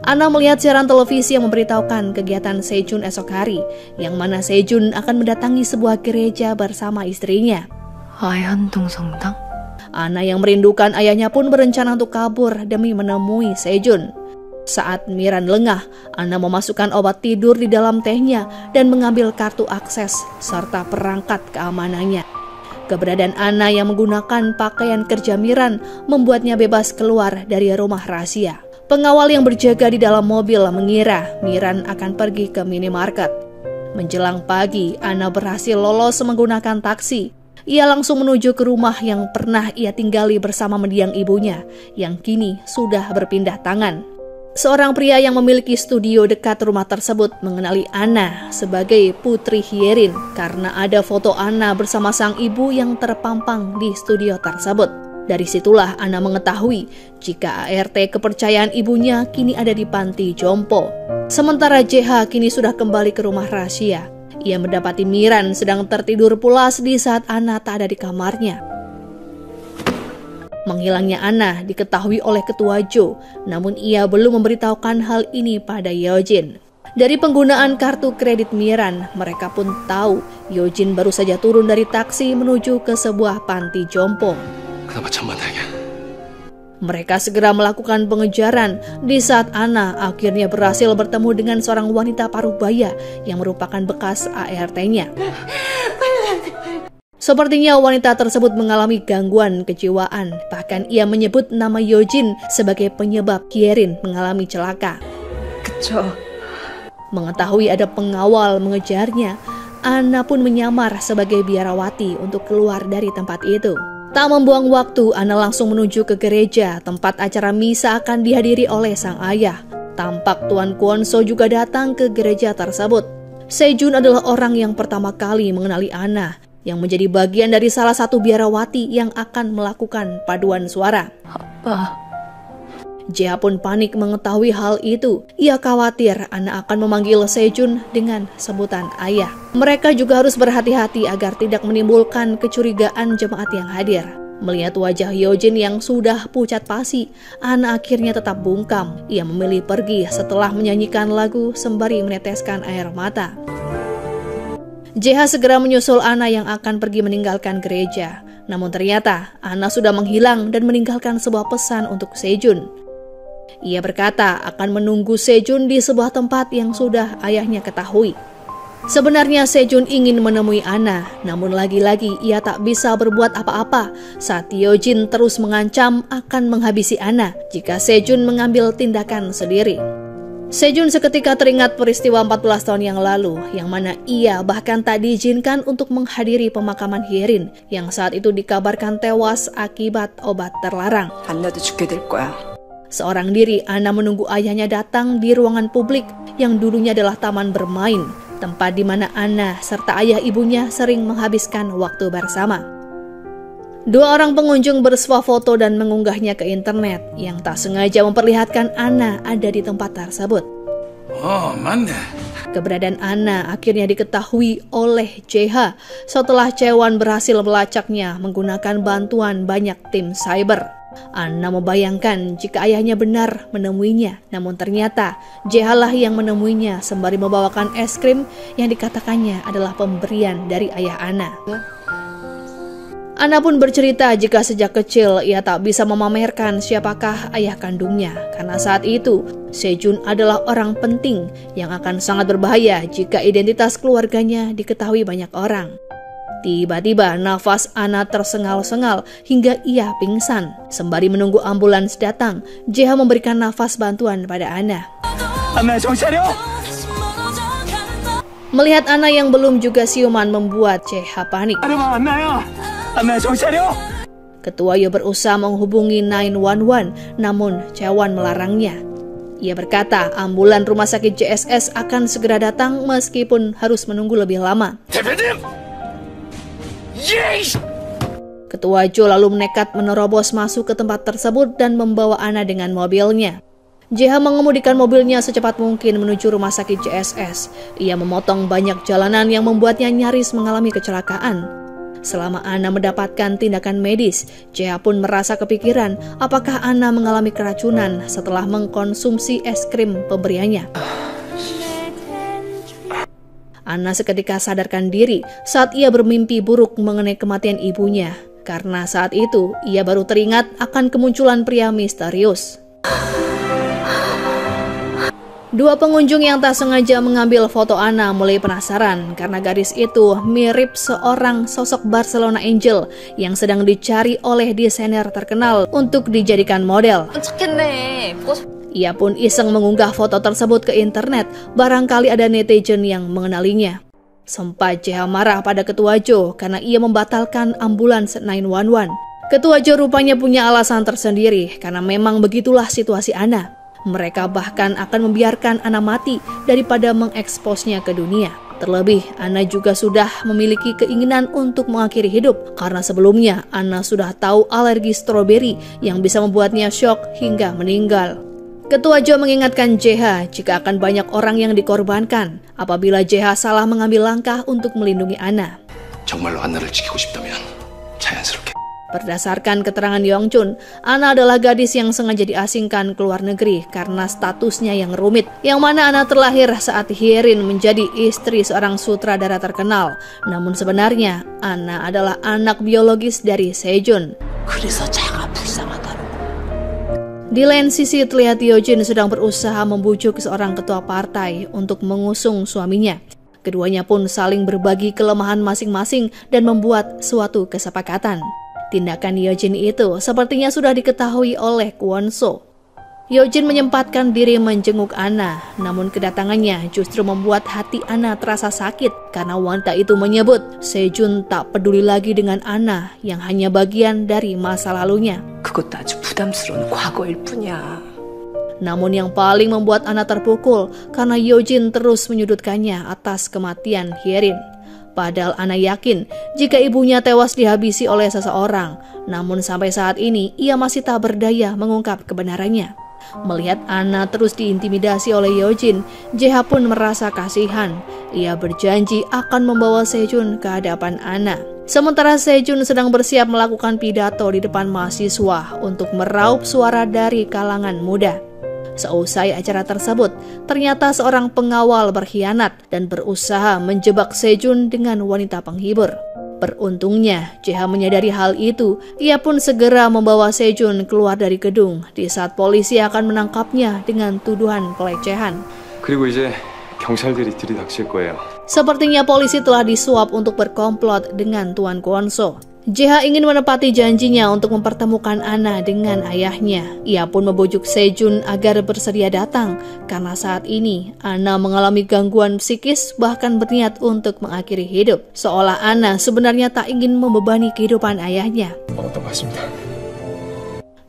Anna melihat siaran televisi yang memberitahukan kegiatan Sejun esok hari, yang mana Sejun akan mendatangi sebuah gereja bersama istrinya. Anna yang merindukan ayahnya pun berencana untuk kabur demi menemui Sejun. Saat Miran lengah, Anna memasukkan obat tidur di dalam tehnya dan mengambil kartu akses serta perangkat keamanannya. Keberadaan Anna yang menggunakan pakaian kerja Miran membuatnya bebas keluar dari rumah rahasia. Pengawal yang berjaga di dalam mobil mengira Miran akan pergi ke minimarket. Menjelang pagi, Anna berhasil lolos menggunakan taksi. Ia langsung menuju ke rumah yang pernah ia tinggali bersama mendiang ibunya, yang kini sudah berpindah tangan. Seorang pria yang memiliki studio dekat rumah tersebut mengenali Anna sebagai Putri Hye-rin karena ada foto Anna bersama sang ibu yang terpampang di studio tersebut. Dari situlah Anna mengetahui jika A R T kepercayaan ibunya kini ada di panti jompo. Sementara Je-ha kini sudah kembali ke rumah rahasia. Ia mendapati Miran sedang tertidur pulas di saat Anna tak ada di kamarnya. Menghilangnya Anna diketahui oleh ketua Jo, namun ia belum memberitahukan hal ini pada Yeo-jin. Dari penggunaan kartu kredit Miran, mereka pun tahu Yeo-jin baru saja turun dari taksi menuju ke sebuah panti jompo. Kenapa cemandanya? Mereka segera melakukan pengejaran di saat Anna akhirnya berhasil bertemu dengan seorang wanita paruh baya yang merupakan bekas A R T-nya. Sepertinya wanita tersebut mengalami gangguan kejiwaan. Bahkan ia menyebut nama Yeo-jin sebagai penyebab Hye-rin mengalami celaka. Kecoh. Mengetahui ada pengawal mengejarnya, Anna pun menyamar sebagai biarawati untuk keluar dari tempat itu. Tak membuang waktu, Anna langsung menuju ke gereja tempat acara misa akan dihadiri oleh sang ayah. Tampak Tuan Kwon-so juga datang ke gereja tersebut. Sejun adalah orang yang pertama kali mengenali Anna, yang menjadi bagian dari salah satu biarawati yang akan melakukan paduan suara. Apa? Je-ha pun panik mengetahui hal itu. Ia khawatir Anna akan memanggil Sejun dengan sebutan ayah. Mereka juga harus berhati-hati agar tidak menimbulkan kecurigaan jemaat yang hadir. Melihat wajah Yeo-jin yang sudah pucat pasi, Anna akhirnya tetap bungkam. Ia memilih pergi setelah menyanyikan lagu sembari meneteskan air mata. Je-ha segera menyusul Anna yang akan pergi meninggalkan gereja. Namun ternyata Anna sudah menghilang dan meninggalkan sebuah pesan untuk Sejun. Ia berkata akan menunggu Sejun di sebuah tempat yang sudah ayahnya ketahui. Sebenarnya Sejun ingin menemui Anna, namun lagi-lagi ia tak bisa berbuat apa-apa saat Yeo-jin terus mengancam akan menghabisi Anna jika Sejun mengambil tindakan sendiri. Sejun seketika teringat peristiwa empat belas tahun yang lalu, yang mana ia bahkan tak diizinkan untuk menghadiri pemakaman Hye-rin yang saat itu dikabarkan tewas akibat obat terlarang. Seorang diri, Anna menunggu ayahnya datang di ruangan publik yang dulunya adalah taman bermain, tempat di mana Anna serta ayah ibunya sering menghabiskan waktu bersama. Dua orang pengunjung bersuah foto dan mengunggahnya ke internet, yang tak sengaja memperlihatkan Anna ada di tempat tersebut. Oh, mana? Keberadaan Anna akhirnya diketahui oleh Je-ha setelah Chae-won berhasil melacaknya menggunakan bantuan banyak tim cyber. Anna membayangkan jika ayahnya benar menemuinya, namun ternyata Je-ha lah yang menemuinya sembari membawakan es krim yang dikatakannya adalah pemberian dari ayah Anna. Anna pun bercerita jika sejak kecil ia tak bisa memamerkan siapakah ayah kandungnya, karena saat itu Sejun adalah orang penting yang akan sangat berbahaya jika identitas keluarganya diketahui banyak orang. Tiba-tiba nafas Anna tersengal-sengal hingga ia pingsan. Sembari menunggu ambulans datang, Je-ha memberikan nafas bantuan pada Anna. Anna, melihat Anna yang belum juga siuman membuat Je-ha panik. Ketua Yeo berusaha menghubungi sembilan satu satu, namun Chae-won melarangnya. Ia berkata ambulan rumah sakit J S S akan segera datang meskipun harus menunggu lebih lama. Ketua Jo lalu nekat menerobos masuk ke tempat tersebut dan membawa Anna dengan mobilnya. Je-ha mengemudikan mobilnya secepat mungkin menuju rumah sakit J S S. Ia memotong banyak jalanan yang membuatnya nyaris mengalami kecelakaan. Selama Anna mendapatkan tindakan medis, Je-ha pun merasa kepikiran apakah Anna mengalami keracunan setelah mengkonsumsi es krim pemberiannya. Anna seketika sadarkan diri saat ia bermimpi buruk mengenai kematian ibunya, karena saat itu ia baru teringat akan kemunculan pria misterius. Dua pengunjung yang tak sengaja mengambil foto Anna mulai penasaran karena gadis itu mirip seorang sosok Barcelona Angel yang sedang dicari oleh desainer terkenal untuk dijadikan model. Ia pun iseng mengunggah foto tersebut ke internet, barangkali ada netizen yang mengenalinya. Sempat Je-ha marah pada Ketua Jo karena ia membatalkan ambulans sembilan satu satu. Ketua Jo rupanya punya alasan tersendiri karena memang begitulah situasi Anna. Mereka bahkan akan membiarkan Anna mati daripada mengeksposnya ke dunia. Terlebih, Anna juga sudah memiliki keinginan untuk mengakhiri hidup, karena sebelumnya Anna sudah tahu alergi stroberi yang bisa membuatnya syok hingga meninggal. Ketua Jo mengingatkan Je-ha jika akan banyak orang yang dikorbankan apabila Je-ha salah mengambil langkah untuk melindungi Anna. 정말로 Anna를 지키고 싶다면 자연스럽게. Berdasarkan keterangan Yong Chun, Anna adalah gadis yang sengaja diasingkan ke luar negeri karena statusnya yang rumit, yang mana Anna terlahir saat Hye-rin menjadi istri seorang sutradara terkenal. Namun sebenarnya, Anna adalah anak biologis dari Sejun. Di lain sisi, terlihat Yeo-jin sedang berusaha membujuk seorang ketua partai untuk mengusung suaminya. Keduanya pun saling berbagi kelemahan masing-masing dan membuat suatu kesepakatan. Tindakan Yeo-jin itu sepertinya sudah diketahui oleh Kwon-so. Yeo-jin menyempatkan diri menjenguk Anna, namun kedatangannya justru membuat hati Anna terasa sakit karena wanita itu menyebut Sejun tak peduli lagi dengan Anna yang hanya bagian dari masa lalunya. Namun yang paling membuat Anna terpukul karena Yeo-jin terus menyudutkannya atas kematian Hye-rin. Padahal Anna yakin jika ibunya tewas dihabisi oleh seseorang, namun sampai saat ini ia masih tak berdaya mengungkap kebenarannya. Melihat Anna terus diintimidasi oleh Yeo-jin, Je-ha pun merasa kasihan. Ia berjanji akan membawa Sejun ke hadapan Anna. Sementara Sejun sedang bersiap melakukan pidato di depan mahasiswa untuk meraup suara dari kalangan muda. Seusai acara tersebut, ternyata seorang pengawal berkhianat dan berusaha menjebak Sejun dengan wanita penghibur. Beruntungnya, Je-ha menyadari hal itu. Ia pun segera membawa Sejun keluar dari gedung di saat polisi akan menangkapnya dengan tuduhan pelecehan. Sepertinya polisi telah disuap untuk berkomplot dengan Tuan Kwon-so. Je-ha ingin menepati janjinya untuk mempertemukan Anna dengan ayahnya. Ia pun membujuk Sejun agar bersedia datang karena saat ini Anna mengalami gangguan psikis, bahkan berniat untuk mengakhiri hidup. Seolah Anna sebenarnya tak ingin membebani kehidupan ayahnya.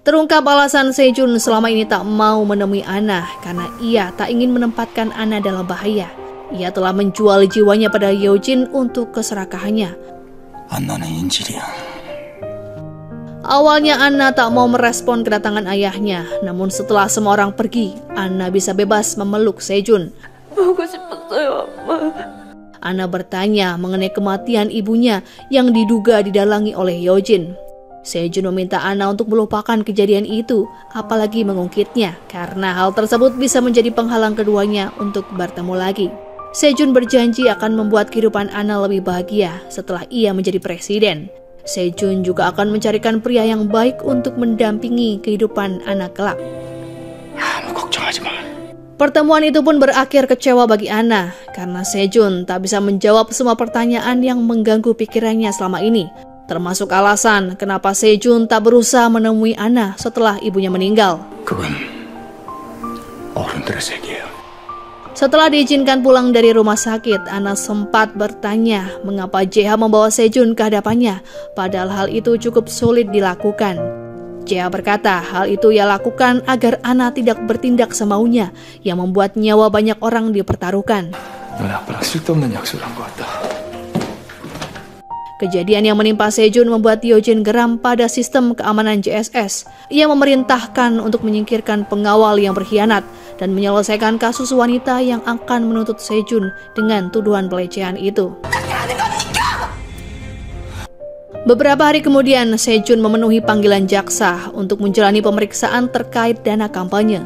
Terungkap alasan Sejun selama ini tak mau menemui Anna karena ia tak ingin menempatkan Anna dalam bahaya. Ia telah menjual jiwanya pada Yeo-jin untuk keserakahannya. Awalnya Anna tak mau merespon kedatangan ayahnya, namun setelah semua orang pergi, Anna bisa bebas memeluk Sejun. Anna bertanya mengenai kematian ibunya yang diduga didalangi oleh Yeo-jin. Sejun meminta Anna untuk melupakan kejadian itu, apalagi mengungkitnya, karena hal tersebut bisa menjadi penghalang keduanya untuk bertemu lagi. Sejun berjanji akan membuat kehidupan Anna lebih bahagia setelah ia menjadi presiden. Sejun juga akan mencarikan pria yang baik untuk mendampingi kehidupan Anna kelak. Pertemuan itu pun berakhir kecewa bagi Anna karena Sejun tak bisa menjawab semua pertanyaan yang mengganggu pikirannya selama ini, termasuk alasan kenapa Sejun tak berusaha menemui Anna setelah ibunya meninggal. Orang tersedia. Setelah diizinkan pulang dari rumah sakit, Anna sempat bertanya mengapa Je-ha membawa Sejun ke hadapannya, padahal hal itu cukup sulit dilakukan. Je-ha berkata hal itu ia lakukan agar Anna tidak bertindak semaunya, yang membuat nyawa banyak orang dipertaruhkan. Kejadian yang menimpa Sejun membuat Yeo-jin geram pada sistem keamanan J S S. Ia memerintahkan untuk menyingkirkan pengawal yang berkhianat dan menyelesaikan kasus wanita yang akan menuntut Sejun dengan tuduhan pelecehan itu. Beberapa hari kemudian, Sejun memenuhi panggilan jaksa untuk menjalani pemeriksaan terkait dana kampanye.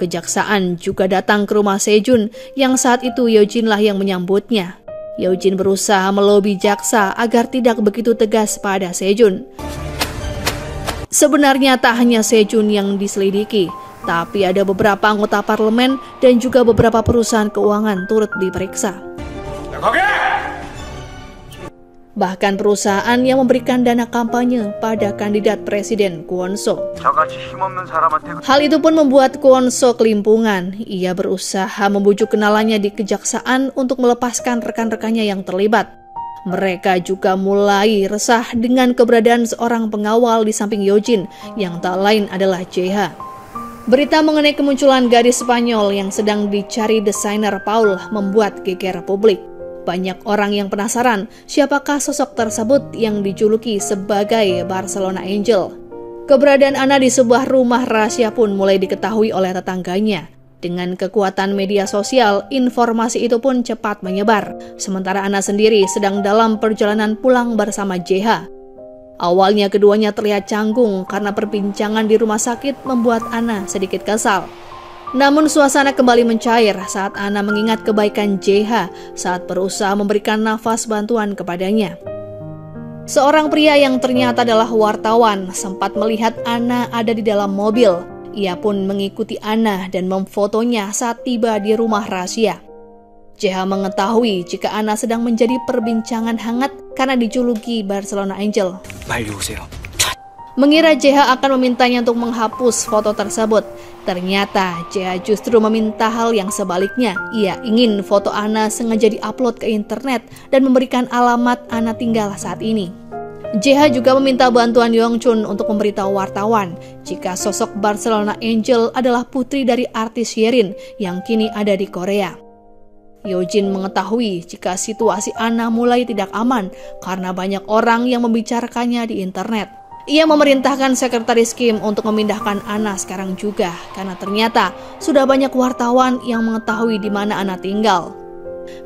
Kejaksaan juga datang ke rumah Sejun yang saat itu Yeo-jin lah yang menyambutnya. Yeo-jin berusaha melobi jaksa agar tidak begitu tegas pada Sejun. Sebenarnya tak hanya Sejun yang diselidiki, tapi ada beberapa anggota parlemen dan juga beberapa perusahaan keuangan turut diperiksa. Bahkan perusahaan yang memberikan dana kampanye pada kandidat presiden Kwon-so. Hal itu pun membuat Kwon-so kelimpungan. Ia berusaha membujuk kenalannya di kejaksaan untuk melepaskan rekan-rekannya yang terlibat. Mereka juga mulai resah dengan keberadaan seorang pengawal di samping Yeo-jin yang tak lain adalah Je-ha. Berita mengenai kemunculan gadis Spanyol yang sedang dicari desainer Paul membuat geger publik. Banyak orang yang penasaran siapakah sosok tersebut yang dijuluki sebagai Barcelona Angel. Keberadaan Anna di sebuah rumah rahasia pun mulai diketahui oleh tetangganya. Dengan kekuatan media sosial, informasi itu pun cepat menyebar. Sementara Anna sendiri sedang dalam perjalanan pulang bersama Je-ha. Awalnya keduanya terlihat canggung karena perbincangan di rumah sakit membuat Anna sedikit kesal. Namun suasana kembali mencair saat Anna mengingat kebaikan Je-ha saat berusaha memberikan nafas bantuan kepadanya. Seorang pria yang ternyata adalah wartawan sempat melihat Anna ada di dalam mobil. Ia pun mengikuti Anna dan memfotonya saat tiba di rumah rahasia. Je-ha mengetahui jika Anna sedang menjadi perbincangan hangat karena dijuluki Barcelona Angel. Mengira Je-ha akan memintanya untuk menghapus foto tersebut. Ternyata Je-ha justru meminta hal yang sebaliknya. Ia ingin foto Anna sengaja diupload ke internet dan memberikan alamat Anna tinggal saat ini. Je-ha juga meminta bantuan Yong Chun untuk memberitahu wartawan jika sosok Barcelona Angel adalah putri dari artis Hye-rin yang kini ada di Korea. Yeo-jin mengetahui jika situasi Anna mulai tidak aman karena banyak orang yang membicarakannya di internet. Ia memerintahkan sekretaris Kim untuk memindahkan Anna sekarang juga karena ternyata sudah banyak wartawan yang mengetahui di mana Anna tinggal.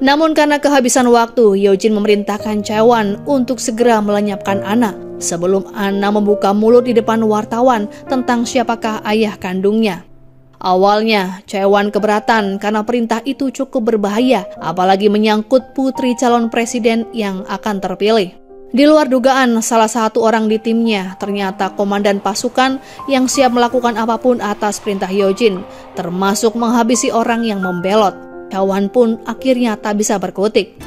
Namun karena kehabisan waktu, Yeo-jin memerintahkan Chae-won untuk segera melenyapkan Anna sebelum Anna membuka mulut di depan wartawan tentang siapakah ayah kandungnya. Awalnya, Chae-won keberatan karena perintah itu cukup berbahaya, apalagi menyangkut putri calon presiden yang akan terpilih. Di luar dugaan, salah satu orang di timnya ternyata komandan pasukan yang siap melakukan apapun atas perintah Yeo-jin, termasuk menghabisi orang yang membelot. Chae-won pun akhirnya tak bisa berkutik.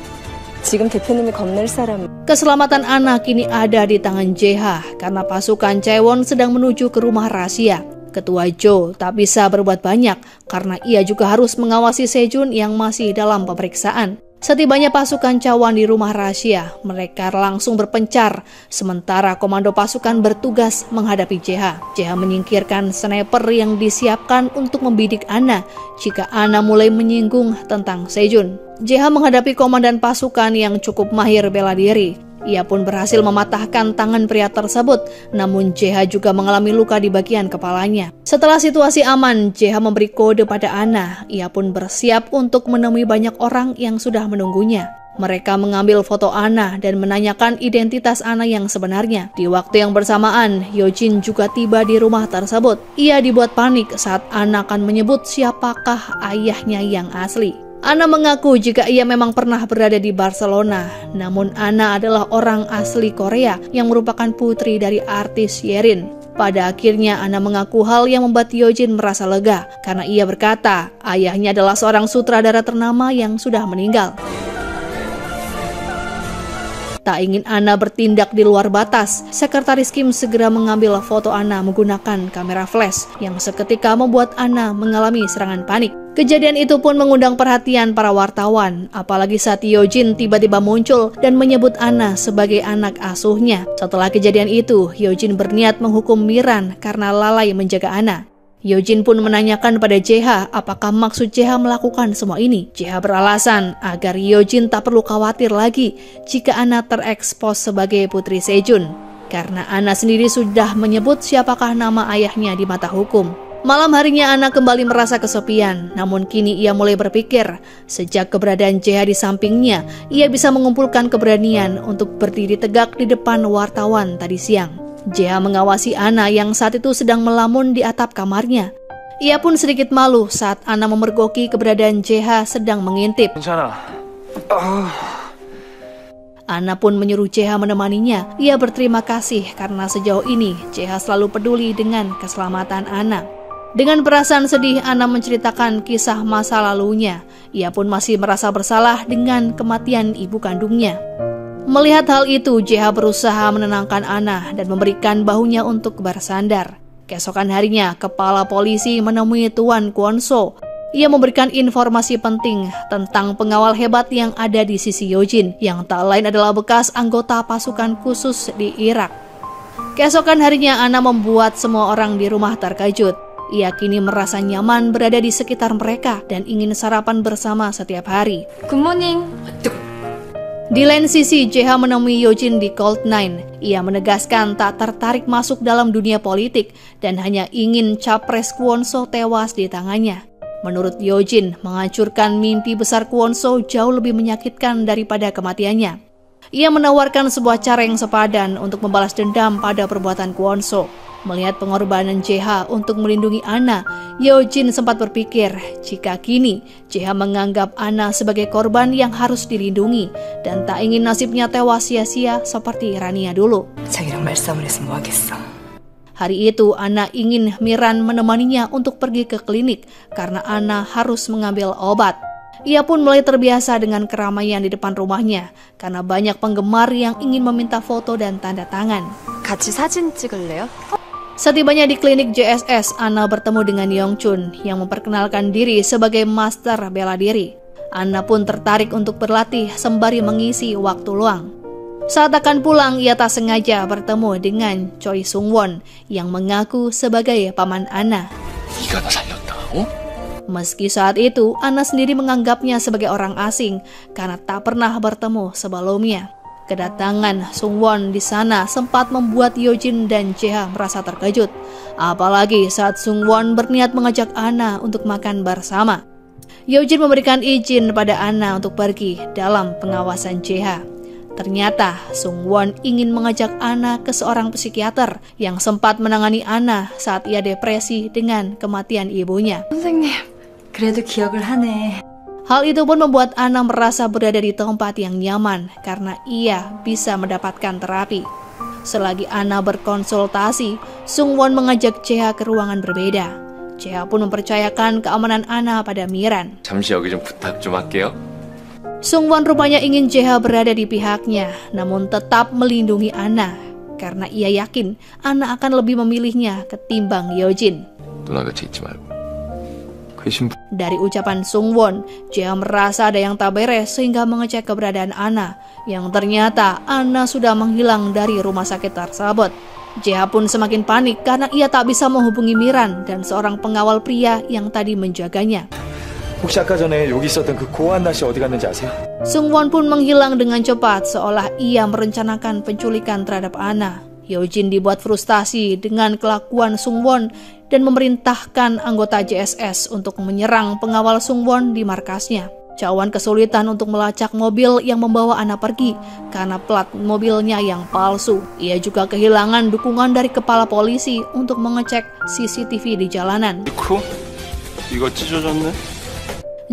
Keselamatan Anna kini ada di tangan Je-ha karena pasukan Chae-won sedang menuju ke rumah rahasia. Ketua Jo tak bisa berbuat banyak karena ia juga harus mengawasi Sejun yang masih dalam pemeriksaan. Setibanya pasukan Chae-won di rumah rahasia, mereka langsung berpencar sementara komando pasukan bertugas menghadapi Je-ha. Je-ha menyingkirkan sniper yang disiapkan untuk membidik Anna jika Anna mulai menyinggung tentang Sejun. Je-ha menghadapi komandan pasukan yang cukup mahir bela diri. Ia pun berhasil mematahkan tangan pria tersebut, namun Je-ha juga mengalami luka di bagian kepalanya. Setelah situasi aman, Je-ha memberi kode pada Anna. Ia pun bersiap untuk menemui banyak orang yang sudah menunggunya. Mereka mengambil foto Anna dan menanyakan identitas Anna yang sebenarnya. Di waktu yang bersamaan, Yeo-jin juga tiba di rumah tersebut. Ia dibuat panik saat Anna akan menyebut siapakah ayahnya yang asli. Anna mengaku jika ia memang pernah berada di Barcelona, namun Anna adalah orang asli Korea yang merupakan putri dari artis Hye-rin. Pada akhirnya Anna mengaku hal yang membuat Yeo-jin merasa lega, karena ia berkata ayahnya adalah seorang sutradara ternama yang sudah meninggal. Tak ingin Anna bertindak di luar batas, sekretaris Kim segera mengambil foto Anna menggunakan kamera flash yang seketika membuat Anna mengalami serangan panik. Kejadian itu pun mengundang perhatian para wartawan, apalagi saat Yeo-jin tiba-tiba muncul dan menyebut Anna sebagai anak asuhnya. Setelah kejadian itu, Yeo-jin berniat menghukum Miran karena lalai menjaga Anna. Yeo-jin pun menanyakan pada Je-ha apakah maksud Je-ha melakukan semua ini. Je-ha beralasan agar Yeo-jin tak perlu khawatir lagi jika Anna terekspos sebagai putri Sejun, karena Anna sendiri sudah menyebut siapakah nama ayahnya di mata hukum. Malam harinya Anna kembali merasa kesepian, namun kini ia mulai berpikir sejak keberadaan Je-ha di sampingnya, ia bisa mengumpulkan keberanian untuk berdiri tegak di depan wartawan tadi siang. Je-ha mengawasi Anna yang saat itu sedang melamun di atap kamarnya. Ia pun sedikit malu saat Anna memergoki keberadaan Je-ha sedang mengintip. Oh. Anna pun menyuruh Je-ha menemaninya. Ia berterima kasih karena sejauh ini Je-ha selalu peduli dengan keselamatan Anna. Dengan perasaan sedih, Anna menceritakan kisah masa lalunya. Ia pun masih merasa bersalah dengan kematian ibu kandungnya. Melihat hal itu, Je-ha berusaha menenangkan Anna dan memberikan bahunya untuk bersandar. Keesokan harinya, kepala polisi menemui Tuan Kwon-so. Ia memberikan informasi penting tentang pengawal hebat yang ada di sisi Yeo-jin, yang tak lain adalah bekas anggota pasukan khusus di Irak. Keesokan harinya, Anna membuat semua orang di rumah terkejut. Ia kini merasa nyaman berada di sekitar mereka dan ingin sarapan bersama setiap hari. Good morning. Di lain sisi, Je-ha menemui Yeo-jin di Gold Nine. Ia menegaskan tak tertarik masuk dalam dunia politik dan hanya ingin capres Kwon-so tewas di tangannya. Menurut Yeo-jin, menghancurkan mimpi besar Kwon-so jauh lebih menyakitkan daripada kematiannya. Ia menawarkan sebuah cara yang sepadan untuk membalas dendam pada perbuatan Kwon-so. Melihat pengorbanan Je-ha untuk melindungi Anna, Yeo-jin sempat berpikir jika kini Je-ha menganggap Anna sebagai korban yang harus dilindungi dan tak ingin nasibnya tewas sia-sia seperti Rania dulu. Hari itu Anna ingin Miran menemaninya untuk pergi ke klinik karena Anna harus mengambil obat. Ia pun mulai terbiasa dengan keramaian di depan rumahnya karena banyak penggemar yang ingin meminta foto dan tanda tangan. Setibanya di klinik J S S, Anna bertemu dengan Yong Chun yang memperkenalkan diri sebagai master bela diri. Anna pun tertarik untuk berlatih sembari mengisi waktu luang. Saat akan pulang, ia tak sengaja bertemu dengan Choi Sung-won yang mengaku sebagai paman Anna. Meski saat itu, Anna sendiri menganggapnya sebagai orang asing karena tak pernah bertemu sebelumnya. Kedatangan Sung-won di sana sempat membuat Yeo-jin dan Je-ha merasa terkejut. Apalagi saat Sung-won berniat mengajak Anna untuk makan bersama. Yeo-jin memberikan izin pada Anna untuk pergi dalam pengawasan Je-ha. Ternyata Sung-won ingin mengajak Anna ke seorang psikiater yang sempat menangani Anna saat ia depresi dengan kematian ibunya. Hal itu pun membuat Anna merasa berada di tempat yang nyaman karena ia bisa mendapatkan terapi. Selagi Anna berkonsultasi, Sung-won mengajak Je-ha ke ruangan berbeda. Je-ha pun mempercayakan keamanan Anna pada Miran. Sung-won rupanya ingin Je-ha berada di pihaknya, namun tetap melindungi Anna karena ia yakin Anna akan lebih memilihnya ketimbang Yeo-jin. Dari ucapan Sung-won, Je-ha merasa ada yang tak beres sehingga mengecek keberadaan Anna, yang ternyata Anna sudah menghilang dari rumah sakit tersebut. Je-ha pun semakin panik karena ia tak bisa menghubungi Miran dan seorang pengawal pria yang tadi menjaganya. Sung-won pun menghilang dengan cepat seolah ia merencanakan penculikan terhadap Anna. Yeo-jin dibuat frustasi dengan kelakuan Sung-won dan memerintahkan anggota J S S untuk menyerang pengawal Sung-won di markasnya. Chae-won kesulitan untuk melacak mobil yang membawa Anna pergi karena plat mobilnya yang palsu. Ia juga kehilangan dukungan dari kepala polisi untuk mengecek C C T V di jalanan.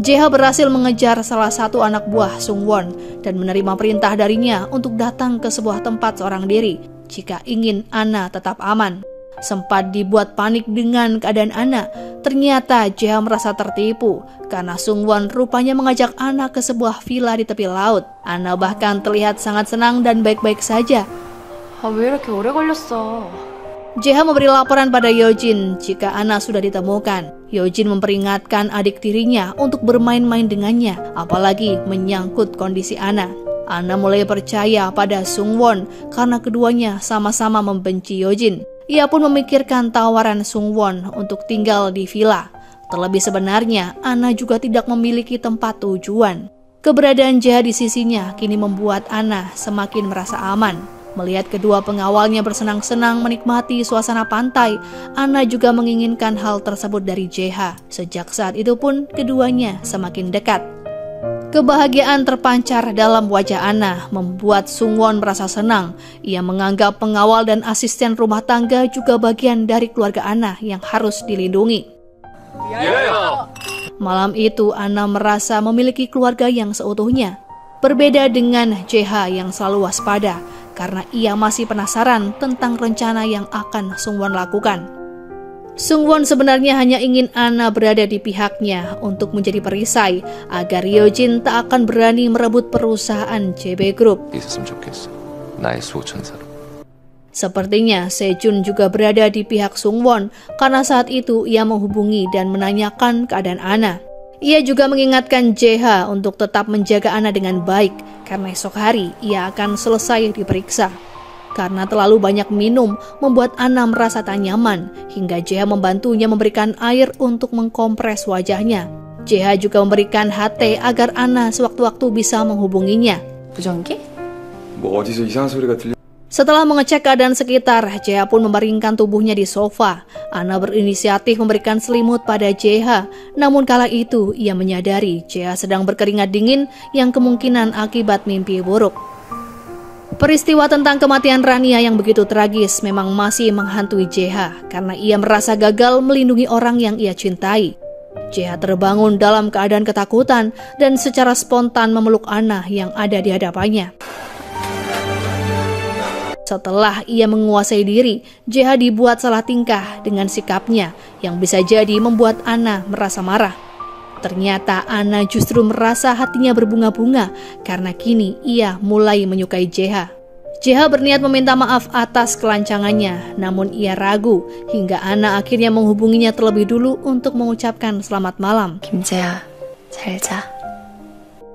Je-ha berhasil mengejar salah satu anak buah Sung-won dan menerima perintah darinya untuk datang ke sebuah tempat seorang diri jika ingin Anna tetap aman. Sempat dibuat panik dengan keadaan Anna, ternyata Je-ha merasa tertipu karena Sung-won rupanya mengajak Anna ke sebuah villa di tepi laut. Anna bahkan terlihat sangat senang dan baik-baik saja. Je-ha memberi laporan pada Yeo-jin jika Anna sudah ditemukan. Yeo-jin memperingatkan adik tirinya untuk bermain-main dengannya, apalagi menyangkut kondisi Anna. Anna mulai percaya pada Sung-won karena keduanya sama-sama membenci Yeo-jin. Ia pun memikirkan tawaran Sung-won untuk tinggal di villa. Terlebih sebenarnya, Anna juga tidak memiliki tempat tujuan. Keberadaan Je-ha di sisinya kini membuat Anna semakin merasa aman. Melihat kedua pengawalnya bersenang-senang menikmati suasana pantai, Anna juga menginginkan hal tersebut dari Je-ha. Sejak saat itu pun, keduanya semakin dekat. Kebahagiaan terpancar dalam wajah Anna membuat Sung-won merasa senang. Ia menganggap pengawal dan asisten rumah tangga juga bagian dari keluarga Anna yang harus dilindungi. Yeah. Malam itu Anna merasa memiliki keluarga yang seutuhnya. Berbeda dengan Je-ha yang selalu waspada karena ia masih penasaran tentang rencana yang akan Sung-won lakukan. Sung-won sebenarnya hanya ingin Anna berada di pihaknya untuk menjadi perisai agar Yeo-jin tak akan berani merebut perusahaan J B Group. Sepertinya Sejun juga berada di pihak Sung-won karena saat itu ia menghubungi dan menanyakan keadaan Anna. Ia juga mengingatkan Je-ha untuk tetap menjaga Anna dengan baik karena esok hari ia akan selesai diperiksa. Karena terlalu banyak minum, membuat Anna merasa tak nyaman, hingga Je-ha membantunya memberikan air untuk mengkompres wajahnya. Je-ha juga memberikan H T agar Anna sewaktu-waktu bisa menghubunginya. Setelah mengecek keadaan sekitar, Je-ha pun membaringkan tubuhnya di sofa. Anna berinisiatif memberikan selimut pada Je-ha, namun kala itu ia menyadari Je-ha sedang berkeringat dingin yang kemungkinan akibat mimpi buruk. Peristiwa tentang kematian Rania yang begitu tragis memang masih menghantui Je-ha karena ia merasa gagal melindungi orang yang ia cintai. Je-ha terbangun dalam keadaan ketakutan dan secara spontan memeluk Anna yang ada di hadapannya. Setelah ia menguasai diri, Je-ha dibuat salah tingkah dengan sikapnya yang bisa jadi membuat Anna merasa marah. Ternyata Anna justru merasa hatinya berbunga-bunga karena kini ia mulai menyukai Je-ha. Je-ha berniat meminta maaf atas kelancangannya, namun ia ragu hingga Anna akhirnya menghubunginya terlebih dulu untuk mengucapkan selamat malam. Kim Je-ha, 잘 자.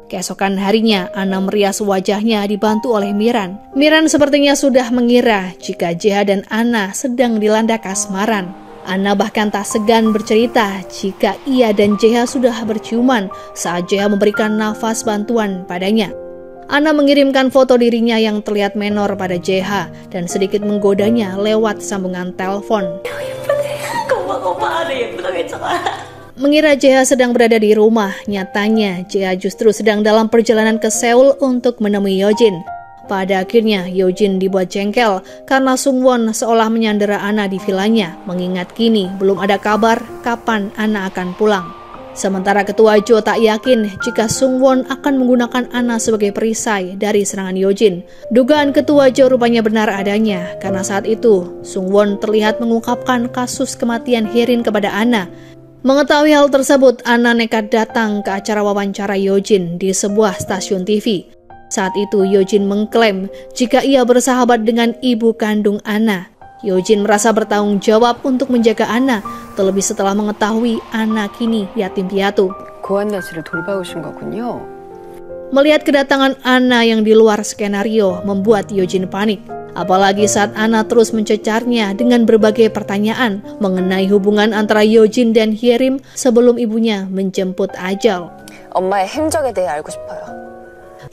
Keesokan harinya, Anna merias wajahnya dibantu oleh Miran. Miran sepertinya sudah mengira jika Je-ha dan Anna sedang dilanda kasmaran. Anna bahkan tak segan bercerita jika ia dan Je-ha sudah berciuman saat Je-ha memberikan nafas bantuan padanya. Anna mengirimkan foto dirinya yang terlihat menor pada Je-ha dan sedikit menggodanya lewat sambungan telepon. Mengira Je-ha sedang berada di rumah, nyatanya Je-ha justru sedang dalam perjalanan ke Seoul untuk menemui Yeo-jin. Pada akhirnya, Yeo-jin dibuat jengkel karena Sung-won seolah menyandera Anna di vilanya, mengingat kini belum ada kabar kapan Anna akan pulang. Sementara Ketua Jo tak yakin jika Sung-won akan menggunakan Anna sebagai perisai dari serangan Yeo-jin. Dugaan Ketua Jo rupanya benar adanya, karena saat itu Sung-won terlihat mengungkapkan kasus kematian Hye-rin kepada Anna. Mengetahui hal tersebut, Anna nekat datang ke acara wawancara Yeo-jin di sebuah stasiun T V. Saat itu Yeo-jin mengklaim jika ia bersahabat dengan ibu kandung Anna. Yeo-jin merasa bertanggung jawab untuk menjaga Anna, terlebih setelah mengetahui Anna kini yatim piatu. Melihat kedatangan Anna yang di luar skenario membuat Yeo-jin panik. Apalagi saat Anna terus mencecarnya dengan berbagai pertanyaan mengenai hubungan antara Yeo-jin dan Hye-rin sebelum ibunya menjemput ajal. 엄마의 행적에 대해 알고 싶어요.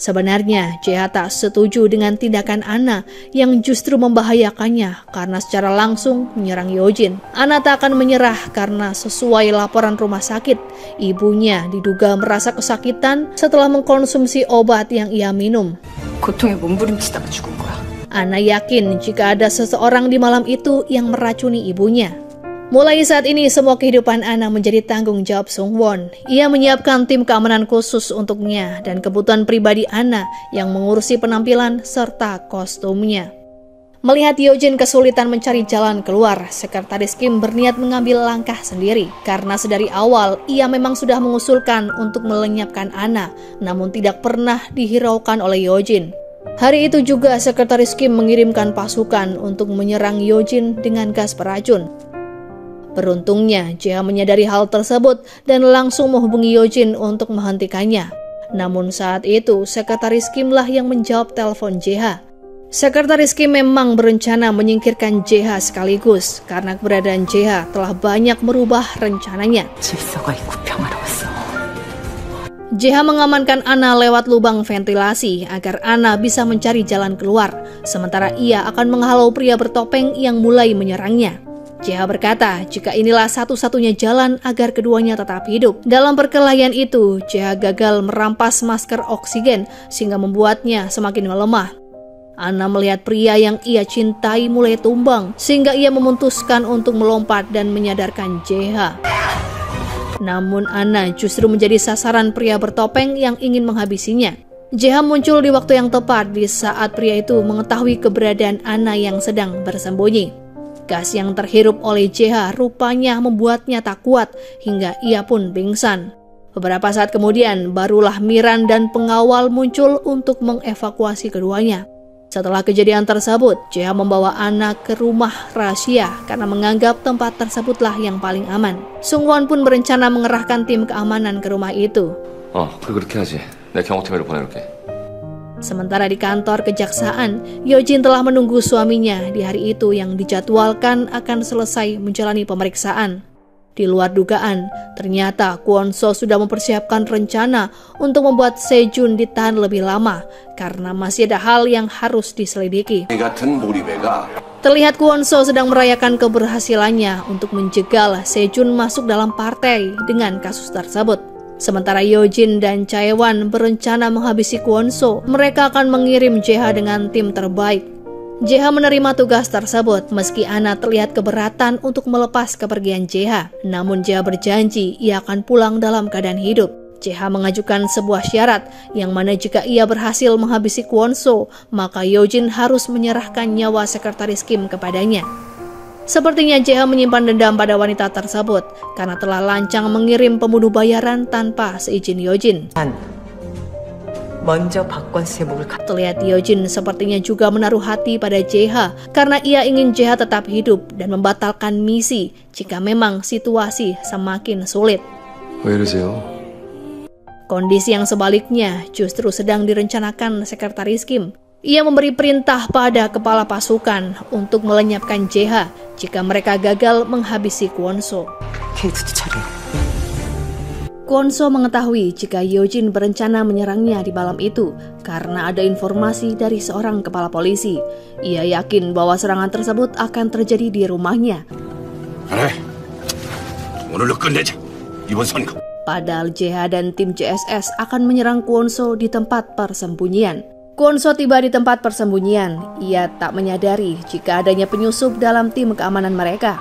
Sebenarnya, Je-ha tak setuju dengan tindakan Anna yang justru membahayakannya karena secara langsung menyerang Yeo-jin. Anna tak akan menyerah karena sesuai laporan rumah sakit, ibunya diduga merasa kesakitan setelah mengkonsumsi obat yang ia minum. Anna yakin jika ada seseorang di malam itu yang meracuni ibunya. Mulai saat ini, semua kehidupan Anna menjadi tanggung jawab Sung-won. Ia menyiapkan tim keamanan khusus untuknya dan kebutuhan pribadi Anna yang mengurusi penampilan serta kostumnya. Melihat Yeo-jin kesulitan mencari jalan keluar, Sekretaris Kim berniat mengambil langkah sendiri. Karena sedari awal, ia memang sudah mengusulkan untuk melenyapkan Anna, namun tidak pernah dihiraukan oleh Yeo-jin. Hari itu juga, Sekretaris Kim mengirimkan pasukan untuk menyerang Yeo-jin dengan gas beracun. Beruntungnya, Je-ha menyadari hal tersebut dan langsung menghubungi Yeo-jin untuk menghentikannya. Namun saat itu, Sekretaris Kim lah yang menjawab telepon Je-ha. Sekretaris Kim memang berencana menyingkirkan Je-ha sekaligus karena keberadaan Je-ha telah banyak merubah rencananya. Je-ha mengamankan Anna lewat lubang ventilasi agar Anna bisa mencari jalan keluar, sementara ia akan menghalau pria bertopeng yang mulai menyerangnya. Je-ha berkata jika inilah satu-satunya jalan agar keduanya tetap hidup. Dalam perkelahian itu, Je-ha gagal merampas masker oksigen sehingga membuatnya semakin melemah. Anna melihat pria yang ia cintai mulai tumbang sehingga ia memutuskan untuk melompat dan menyadarkan Je-ha. Namun Anna justru menjadi sasaran pria bertopeng yang ingin menghabisinya. Je-ha muncul di waktu yang tepat di saat pria itu mengetahui keberadaan Anna yang sedang bersembunyi. Gas yang terhirup oleh Je-ha rupanya membuatnya tak kuat hingga ia pun pingsan. Beberapa saat kemudian, barulah Miran dan pengawal muncul untuk mengevakuasi keduanya. Setelah kejadian tersebut, Je-ha membawa Anna ke rumah rahasia karena menganggap tempat tersebutlah yang paling aman. Sung-won pun berencana mengerahkan tim keamanan ke rumah itu. Oh, 그렇게 하지. 내 경호팀으로 보내줄게. Sementara di kantor kejaksaan, Yeo-jin telah menunggu suaminya di hari itu yang dijadwalkan akan selesai menjalani pemeriksaan. Di luar dugaan, ternyata Kwon-so sudah mempersiapkan rencana untuk membuat Sejun ditahan lebih lama karena masih ada hal yang harus diselidiki. Terlihat Kwon-so sedang merayakan keberhasilannya untuk menjegal Sejun masuk dalam partai dengan kasus tersebut. Sementara Yeo-jin dan Chae-won berencana menghabisi Kwon-so, mereka akan mengirim Je-ha dengan tim terbaik. Je-ha menerima tugas tersebut, meski Anna terlihat keberatan untuk melepas kepergian Je-ha. Namun Je-ha berjanji ia akan pulang dalam keadaan hidup. Je-ha mengajukan sebuah syarat, yang mana jika ia berhasil menghabisi Kwon-so, maka Yeo-jin harus menyerahkan nyawa Sekretaris Kim kepadanya. Sepertinya Je-ha menyimpan dendam pada wanita tersebut karena telah lancang mengirim pembunuh bayaran tanpa seizin Yeo-jin. Terlihat Yeo-jin sepertinya juga menaruh hati pada Je-ha karena ia ingin Je-ha tetap hidup dan membatalkan misi jika memang situasi semakin sulit. Kondisi yang sebaliknya justru sedang direncanakan Sekretaris Kim. Ia memberi perintah pada kepala pasukan untuk melenyapkan Je-ha jika mereka gagal menghabisi Kwon-so. Kwon-so mengetahui jika Yeo-jin berencana menyerangnya di malam itu karena ada informasi dari seorang kepala polisi. Ia yakin bahwa serangan tersebut akan terjadi di rumahnya. Padahal Je-ha dan tim J S S akan menyerang Kwon-so di tempat persembunyian. Kwon-so tiba di tempat persembunyian, ia tak menyadari jika adanya penyusup dalam tim keamanan mereka.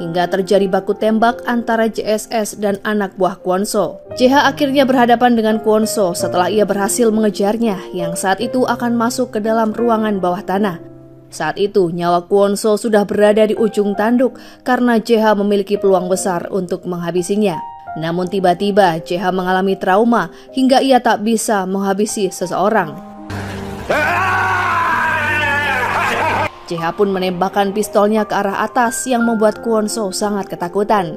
Hingga terjadi baku tembak antara J S S dan anak buah Kwon-so. Je-ha akhirnya berhadapan dengan Kwon-so setelah ia berhasil mengejarnya yang saat itu akan masuk ke dalam ruangan bawah tanah. Saat itu nyawa Kwon-so sudah berada di ujung tanduk karena Je-ha memiliki peluang besar untuk menghabisinya. Namun tiba-tiba Je-ha mengalami trauma hingga ia tak bisa menghabisi seseorang. Je-ha pun menembakkan pistolnya ke arah atas yang membuat Kwon-so sangat ketakutan.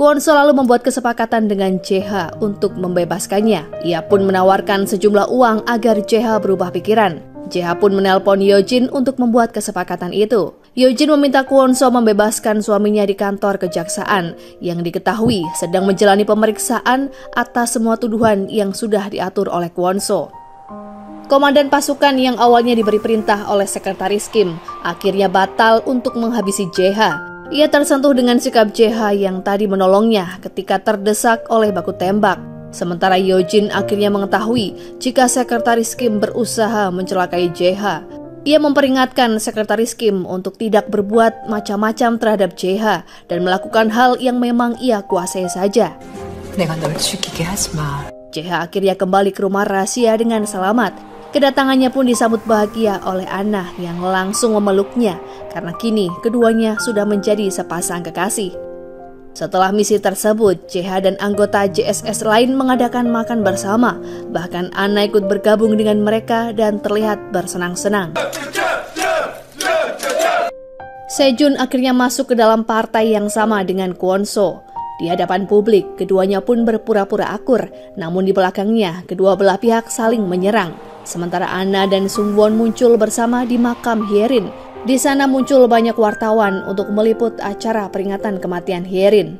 Kwon-so lalu membuat kesepakatan dengan Je-ha untuk membebaskannya. Ia pun menawarkan sejumlah uang agar Je-ha berubah pikiran. Je-ha pun menelpon Yeo-jin untuk membuat kesepakatan itu. Yeo-jin meminta Kwon-so membebaskan suaminya di kantor kejaksaan yang diketahui sedang menjalani pemeriksaan atas semua tuduhan yang sudah diatur oleh Kwon-so. Komandan pasukan yang awalnya diberi perintah oleh Sekretaris Kim akhirnya batal untuk menghabisi Je-ha. Ia tersentuh dengan sikap Je-ha yang tadi menolongnya ketika terdesak oleh baku tembak. Sementara Yeo-jin akhirnya mengetahui jika Sekretaris Kim berusaha mencelakai Je-ha. Ia memperingatkan Sekretaris Kim untuk tidak berbuat macam-macam terhadap Je-ha dan melakukan hal yang memang ia kuasai saja. Je-ha akhirnya kembali ke rumah rahasia dengan selamat. Kedatangannya pun disambut bahagia oleh Anna yang langsung memeluknya karena kini keduanya sudah menjadi sepasang kekasih. Setelah misi tersebut, Je-ha dan anggota J S S lain mengadakan makan bersama. Bahkan Anna ikut bergabung dengan mereka dan terlihat bersenang-senang. Sejun akhirnya masuk ke dalam partai yang sama dengan Kwon-so. Di hadapan publik, keduanya pun berpura-pura akur. Namun di belakangnya, kedua belah pihak saling menyerang. Sementara Anna dan Sung-won muncul bersama di makam Hye-rin. Di sana muncul banyak wartawan untuk meliput acara peringatan kematian Hye-rin.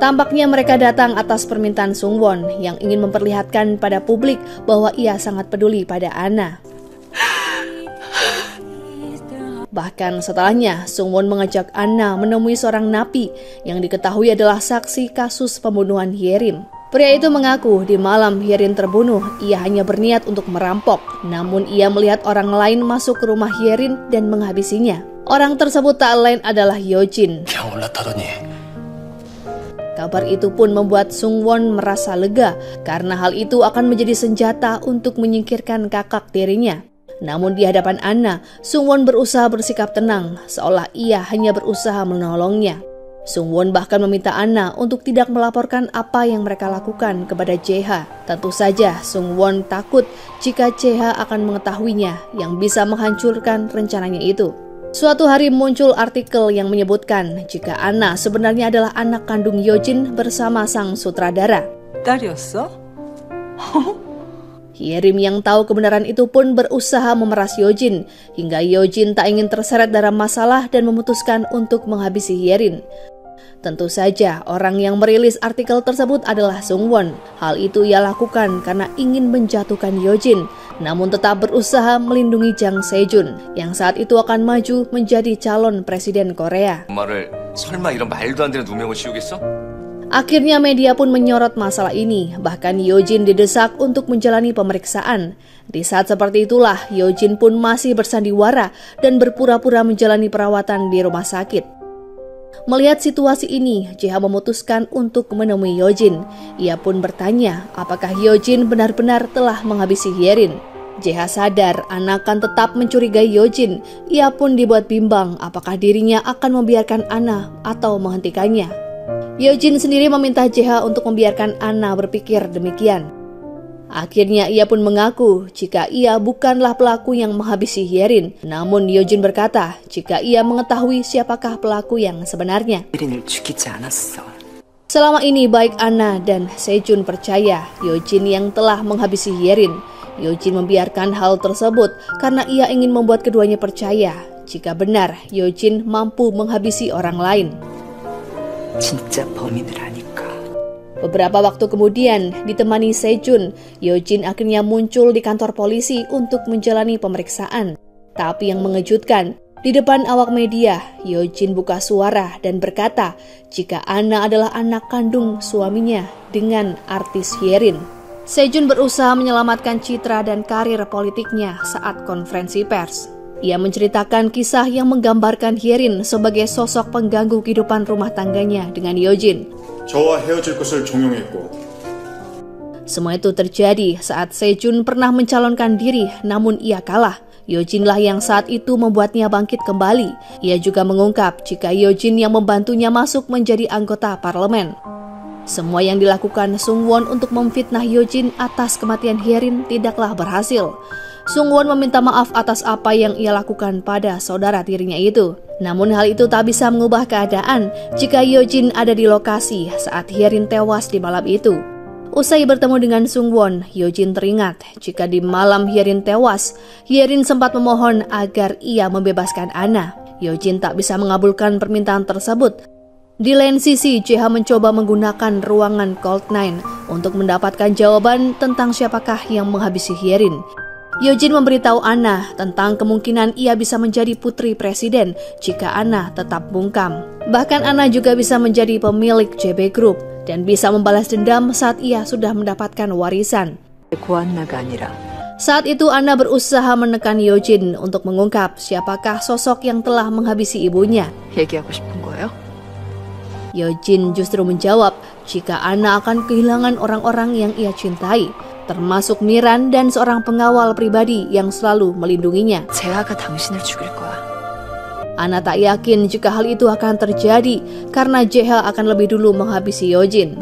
Tampaknya mereka datang atas permintaan Sung-won yang ingin memperlihatkan pada publik bahwa ia sangat peduli pada Anna. Bahkan setelahnya, Sung-won mengajak Anna menemui seorang napi yang diketahui adalah saksi kasus pembunuhan Hye-rin. Pria itu mengaku di malam Hye-rin terbunuh, ia hanya berniat untuk merampok. Namun ia melihat orang lain masuk ke rumah Hye-rin dan menghabisinya. Orang tersebut tak lain adalah Yeo-jin. Kabar itu pun membuat Sung-won merasa lega karena hal itu akan menjadi senjata untuk menyingkirkan kakak tirinya. Namun di hadapan Anna, Sung-won berusaha bersikap tenang seolah ia hanya berusaha menolongnya. Sung-won bahkan meminta Anna untuk tidak melaporkan apa yang mereka lakukan kepada Je-ha. Tentu saja Sung-won takut jika Je-ha akan mengetahuinya yang bisa menghancurkan rencananya itu. Suatu hari muncul artikel yang menyebutkan jika Anna sebenarnya adalah anak kandung Yeo-jin bersama sang sutradara. Hye-rin yang tahu kebenaran itu pun berusaha memeras Yeo-jin hingga Yeo-jin tak ingin terseret dalam masalah dan memutuskan untuk menghabisi Hye-rin. Tentu saja orang yang merilis artikel tersebut adalah Sung-won. Hal itu ia lakukan karena ingin menjatuhkan Yeo-jin, namun tetap berusaha melindungi Jang Sejun yang saat itu akan maju menjadi calon presiden Korea. Akhirnya media pun menyorot masalah ini, bahkan Yeo-jin didesak untuk menjalani pemeriksaan. Di saat seperti itulah, Yeo-jin pun masih bersandiwara dan berpura-pura menjalani perawatan di rumah sakit. Melihat situasi ini, Je-ha memutuskan untuk menemui Yeo-jin. Ia pun bertanya apakah Yeo-jin benar-benar telah menghabisi Hye-rin. Je-ha sadar Anna akan tetap mencurigai Yeo-jin. Ia pun dibuat bimbang apakah dirinya akan membiarkan Anna atau menghentikannya. Yeo-jin sendiri meminta Je-ha untuk membiarkan Anna berpikir demikian. Akhirnya ia pun mengaku jika ia bukanlah pelaku yang menghabisi Hye-rin. Namun Yeo-jin berkata jika ia mengetahui siapakah pelaku yang sebenarnya. Selama ini baik Anna dan Sejun percaya Yeo-jin yang telah menghabisi Hye-rin. Yeo-jin membiarkan hal tersebut karena ia ingin membuat keduanya percaya jika benar Yeo-jin mampu menghabisi orang lain. Cinta Beberapa waktu kemudian, ditemani Sejun, Yeo-jin akhirnya muncul di kantor polisi untuk menjalani pemeriksaan. Tapi yang mengejutkan, di depan awak media, Yeo-jin buka suara dan berkata jika Anna adalah anak kandung suaminya dengan artis Hye-rin. Sejun berusaha menyelamatkan citra dan karir politiknya saat konferensi pers. Ia menceritakan kisah yang menggambarkan Hye-rin sebagai sosok pengganggu kehidupan rumah tangganya dengan Yeo-jin. Semua itu terjadi saat Sejun pernah mencalonkan diri, namun ia kalah. Yeo-jin lah yang saat itu membuatnya bangkit kembali. Ia juga mengungkap jika Yeo-jin yang membantunya masuk menjadi anggota parlemen. Semua yang dilakukan Sung-won untuk memfitnah Yeo-jin atas kematian Hye-rin tidaklah berhasil. Sung-won meminta maaf atas apa yang ia lakukan pada saudara tirinya itu. Namun hal itu tak bisa mengubah keadaan jika Yeo-jin ada di lokasi saat Hye-rin tewas di malam itu. Usai bertemu dengan Sung-won, Yeo-jin teringat jika di malam Hye-rin tewas, Hye-rin sempat memohon agar ia membebaskan Anna. Yeo-jin tak bisa mengabulkan permintaan tersebut. Di lain sisi, Je-ha mencoba menggunakan ruangan Gold Nine untuk mendapatkan jawaban tentang siapakah yang menghabisi Hye-rin. Yeo-jin memberitahu Anna tentang kemungkinan ia bisa menjadi putri presiden jika Anna tetap bungkam. Bahkan Anna juga bisa menjadi pemilik J B Group dan bisa membalas dendam saat ia sudah mendapatkan warisan. Saat itu Anna berusaha menekan Yeo-jin untuk mengungkap siapakah sosok yang telah menghabisi ibunya. Yeo-jin justru menjawab jika Anna akan kehilangan orang-orang yang ia cintai, termasuk Miran dan seorang pengawal pribadi yang selalu melindunginya. Anna tak yakin jika hal itu akan terjadi karena Je-ha akan lebih dulu menghabisi Yeo-jin.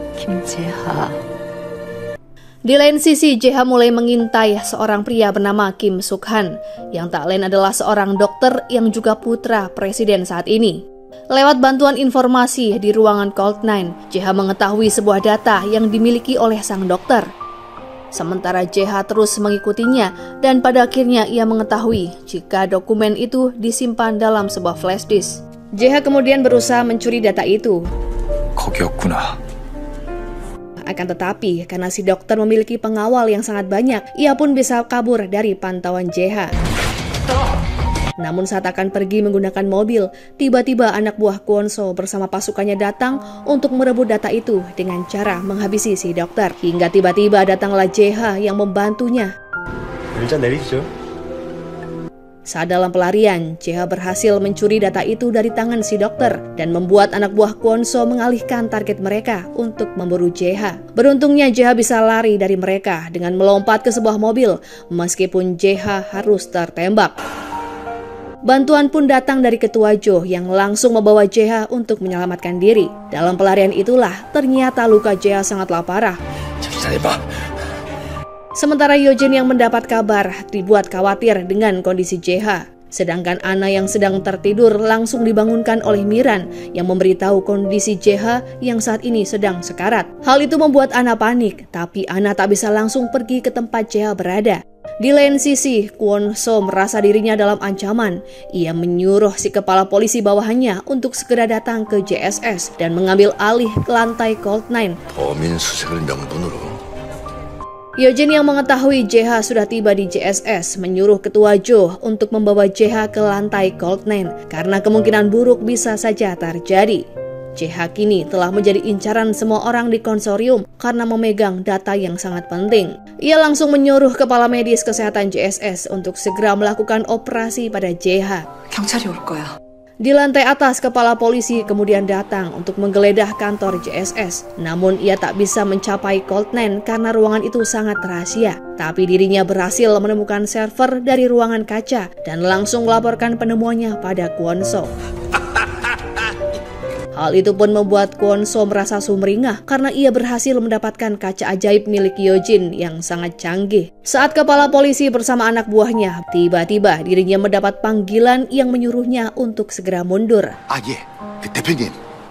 Di lain sisi, Je-ha mulai mengintai seorang pria bernama Kim Suk-han yang tak lain adalah seorang dokter yang juga putra presiden saat ini. Lewat bantuan informasi di ruangan Gold Nine, Je-ha mengetahui sebuah data yang dimiliki oleh sang dokter. Sementara Je-ha terus mengikutinya dan pada akhirnya ia mengetahui jika dokumen itu disimpan dalam sebuah flash disk. Je-ha kemudian berusaha mencuri data itu. Akan tetapi, karena si dokter memiliki pengawal yang sangat banyak, ia pun bisa kabur dari pantauan Je-ha. Namun saat akan pergi menggunakan mobil, tiba-tiba anak buah Kwon-so bersama pasukannya datang untuk merebut data itu dengan cara menghabisi si dokter. Hingga tiba-tiba datanglah Je-ha yang membantunya. Saat dalam pelarian, Je-ha berhasil mencuri data itu dari tangan si dokter dan membuat anak buah Kwon-so mengalihkan target mereka untuk memburu Je-ha. Beruntungnya Je-ha bisa lari dari mereka dengan melompat ke sebuah mobil meskipun Je-ha harus tertembak. Bantuan pun datang dari ketua Jo yang langsung membawa Je-ha untuk menyelamatkan diri. Dalam pelarian itulah ternyata luka Je-ha sangatlah parah. Sementara Yeo-jin yang mendapat kabar dibuat khawatir dengan kondisi Je-ha. Sedangkan Anna yang sedang tertidur langsung dibangunkan oleh Miran yang memberitahu kondisi Je-ha yang saat ini sedang sekarat. Hal itu membuat Anna panik, tapi Anna tak bisa langsung pergi ke tempat Je-ha berada. Di lain sisi, Kwon-so merasa dirinya dalam ancaman. Ia menyuruh si kepala polisi bawahannya untuk segera datang ke J S S dan mengambil alih ke lantai Gold Nine. Yeo-jin yang mengetahui Je-ha sudah tiba di J S S menyuruh ketua Jo untuk membawa Je-ha ke lantai Gold Nine karena kemungkinan buruk bisa saja terjadi. Je-ha kini telah menjadi incaran semua orang di konsorium karena memegang data yang sangat penting. Ia langsung menyuruh kepala medis kesehatan J S S untuk segera melakukan operasi pada Je-ha. Di lantai atas, kepala polisi kemudian datang untuk menggeledah kantor J S S. Namun ia tak bisa mencapai Gold Nine karena ruangan itu sangat rahasia. Tapi dirinya berhasil menemukan server dari ruangan kaca dan langsung melaporkan penemuannya pada Kwon-so. Hal itu pun membuat Kwon-so merasa sumringah karena ia berhasil mendapatkan kaca ajaib milik Yeo-jin yang sangat canggih. Saat kepala polisi bersama anak buahnya, tiba-tiba dirinya mendapat panggilan yang menyuruhnya untuk segera mundur. Ah, yeah.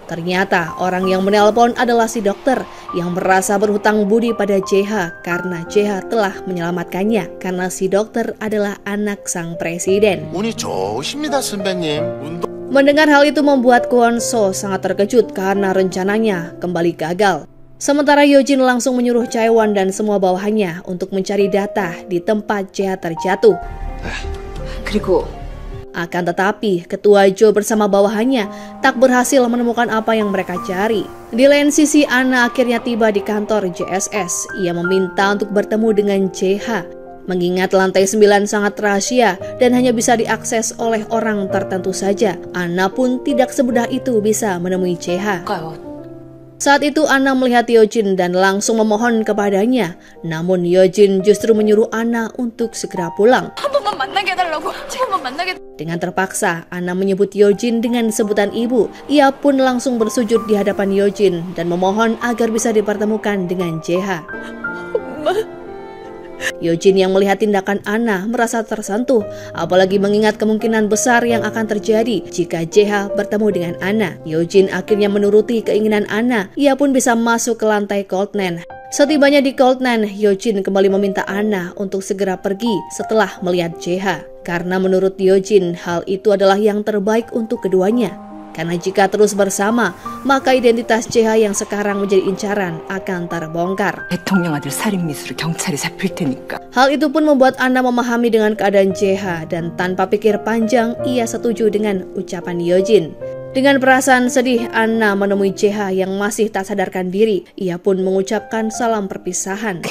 Ternyata orang yang menelpon adalah si dokter yang merasa berhutang budi pada Je-ha karena Je-ha telah menyelamatkannya karena si dokter adalah anak sang presiden. Mendengar hal itu membuat Kwon-so sangat terkejut karena rencananya kembali gagal. Sementara Yeo-jin langsung menyuruh Chae-won dan semua bawahannya untuk mencari data di tempat Je-ha terjatuh. Akan tetapi, Ketua Jo bersama bawahannya tak berhasil menemukan apa yang mereka cari. Di lain sisi, Anna akhirnya tiba di kantor J S S. Ia meminta untuk bertemu dengan Je-ha. Mengingat lantai sembilan sangat rahasia dan hanya bisa diakses oleh orang tertentu saja, Anna pun tidak semudah itu bisa menemui Je-ha. Saat itu Anna melihat Yeo-jin dan langsung memohon kepadanya. Namun Yeo-jin justru menyuruh Anna untuk segera pulang. Dengan terpaksa, Anna menyebut Yeo-jin dengan sebutan ibu. Ia pun langsung bersujud di hadapan Yeo-jin dan memohon agar bisa dipertemukan dengan Je-ha. Yeo-jin yang melihat tindakan Anna merasa tersentuh, apalagi mengingat kemungkinan besar yang akan terjadi jika Je-ha bertemu dengan Anna. Yeo-jin akhirnya menuruti keinginan Anna. Ia pun bisa masuk ke lantai Gold Nine. Setibanya di Gold Nine, Yeo-jin kembali meminta Anna untuk segera pergi setelah melihat Je-ha. Karena menurut Yeo-jin, hal itu adalah yang terbaik untuk keduanya. Karena jika terus bersama, maka identitas Je-ha yang sekarang menjadi incaran akan terbongkar. Hal itu pun membuat Anna memahami dengan keadaan Je-ha dan tanpa pikir panjang ia setuju dengan ucapan Yeo-jin. Dengan perasaan sedih, Anna menemui Je-ha yang masih tak sadarkan diri. Ia pun mengucapkan salam perpisahan.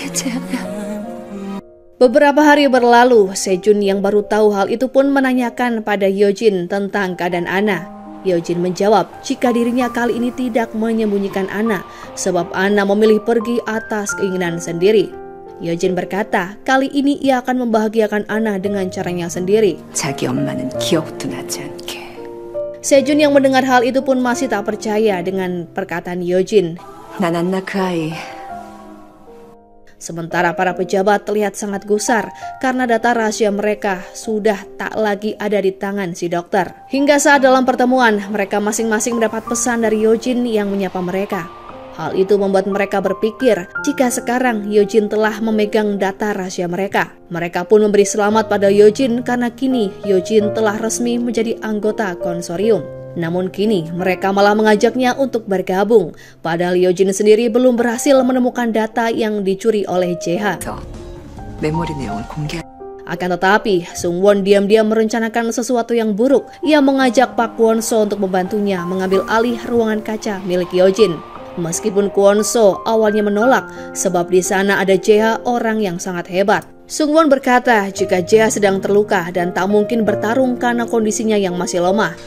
Beberapa hari berlalu, Sejun yang baru tahu hal itu pun menanyakan pada Yeo-jin tentang keadaan Anna. Yeo-jin menjawab jika dirinya kali ini tidak menyembunyikan Anna, sebab Anna memilih pergi atas keinginan sendiri. Yeo-jin berkata kali ini ia akan membahagiakan Anna dengan caranya sendiri. Sejun yang mendengar hal itu pun masih tak percaya dengan perkataan Yeo-jin. Sementara para pejabat terlihat sangat gusar karena data rahasia mereka sudah tak lagi ada di tangan si dokter. Hingga saat dalam pertemuan, mereka masing-masing mendapat pesan dari Yeo-jin yang menyapa mereka. Hal itu membuat mereka berpikir jika sekarang Yeo-jin telah memegang data rahasia mereka. Mereka pun memberi selamat pada Yeo-jin karena kini Yeo-jin telah resmi menjadi anggota konsorium. Namun kini mereka malah mengajaknya untuk bergabung, padahal Yeo-jin sendiri belum berhasil menemukan data yang dicuri oleh Je-ha. Akan tetapi, Sung-won diam-diam merencanakan sesuatu yang buruk. Ia mengajak Pak Kwon-so untuk membantunya mengambil alih ruangan kaca milik Yeo-jin. Meskipun Kwon-so awalnya menolak, sebab di sana ada Je-ha orang yang sangat hebat. Sung-won berkata jika Je-ha sedang terluka dan tak mungkin bertarung karena kondisinya yang masih lemah.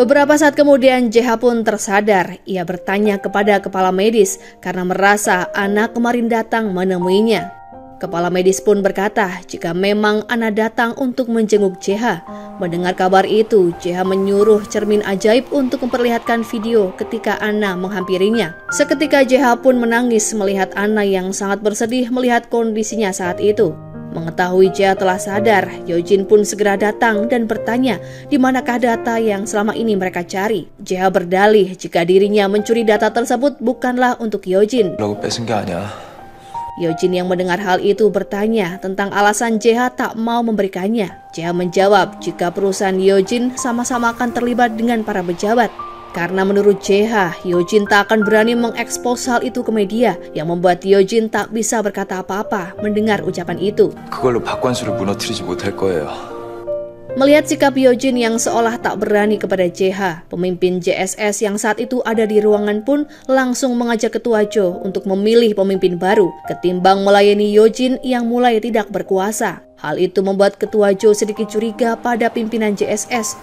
Beberapa saat kemudian Je-ha pun tersadar. Ia bertanya kepada kepala medis karena merasa Anna kemarin datang menemuinya. Kepala medis pun berkata jika memang Anna datang untuk menjenguk Je-ha. Mendengar kabar itu, Je-ha menyuruh cermin ajaib untuk memperlihatkan video ketika Anna menghampirinya. Seketika Je-ha pun menangis melihat Anna yang sangat bersedih melihat kondisinya saat itu. Mengetahui Je-ha telah sadar, Yeo-jin pun segera datang dan bertanya di manakah data yang selama ini mereka cari. Je-ha berdalih jika dirinya mencuri data tersebut bukanlah untuk Yeo-jin. Yeo-jin yang mendengar hal itu bertanya tentang alasan Je-ha tak mau memberikannya. Je-ha menjawab jika perusahaan Yeo-jin sama-sama akan terlibat dengan para pejabat. Karena menurut Je-ha, Yeo-jin tak akan berani mengekspos hal itu ke media, yang membuat Yeo-jin tak bisa berkata apa-apa mendengar ucapan itu. Melihat sikap Yeo-jin yang seolah tak berani kepada Je-ha, pemimpin J S S yang saat itu ada di ruangan pun langsung mengajak Ketua Jo untuk memilih pemimpin baru, ketimbang melayani Yeo-jin yang mulai tidak berkuasa. Hal itu membuat ketua Jo sedikit curiga pada pimpinan J S S.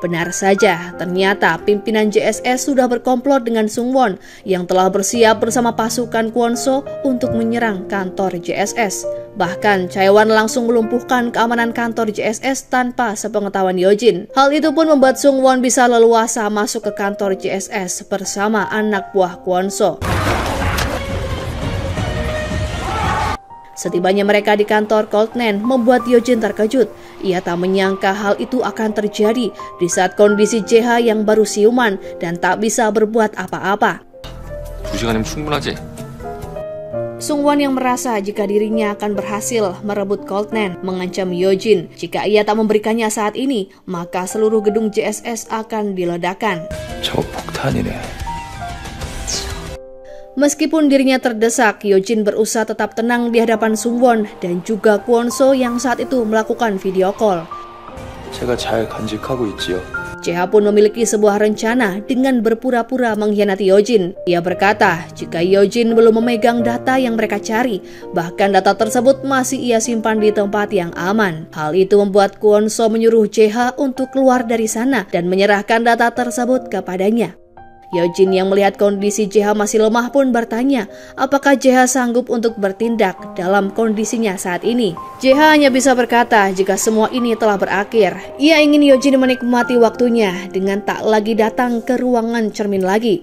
Benar saja, ternyata pimpinan J S S sudah berkomplot dengan Sung-won yang telah bersiap bersama pasukan Kwon-so untuk menyerang kantor J S S. Bahkan Chae-won langsung melumpuhkan keamanan kantor J S S tanpa sepengetahuan Yeo-jin. Hal itu pun membuat Sung-won bisa leluasa masuk ke kantor J S S bersama anak buah Kwon-so. Setibanya mereka di kantor Gold Nine membuat Yeo-jin terkejut. Ia tak menyangka hal itu akan terjadi di saat kondisi Je-ha yang baru siuman dan tak bisa berbuat apa-apa. Sung-won yang merasa jika dirinya akan berhasil merebut Gold Nine mengancam Yeo-jin. Jika ia tak memberikannya saat ini, maka seluruh gedung J S S akan diledakkan. Meskipun dirinya terdesak, Yeo-jin berusaha tetap tenang di hadapan Sung-won dan juga Kwon-so yang saat itu melakukan video call. Je-ha pun memiliki sebuah rencana dengan berpura-pura mengkhianati Yeo-jin. Ia berkata jika Yeo-jin belum memegang data yang mereka cari, bahkan data tersebut masih ia simpan di tempat yang aman. Hal itu membuat Kwon-so menyuruh Je-ha untuk keluar dari sana dan menyerahkan data tersebut kepadanya. Yeo-jin yang melihat kondisi Je-ha masih lemah pun bertanya apakah Je-ha sanggup untuk bertindak dalam kondisinya saat ini. Je-ha hanya bisa berkata jika semua ini telah berakhir. Ia ingin Yeo-jin menikmati waktunya dengan tak lagi datang ke ruangan cermin lagi.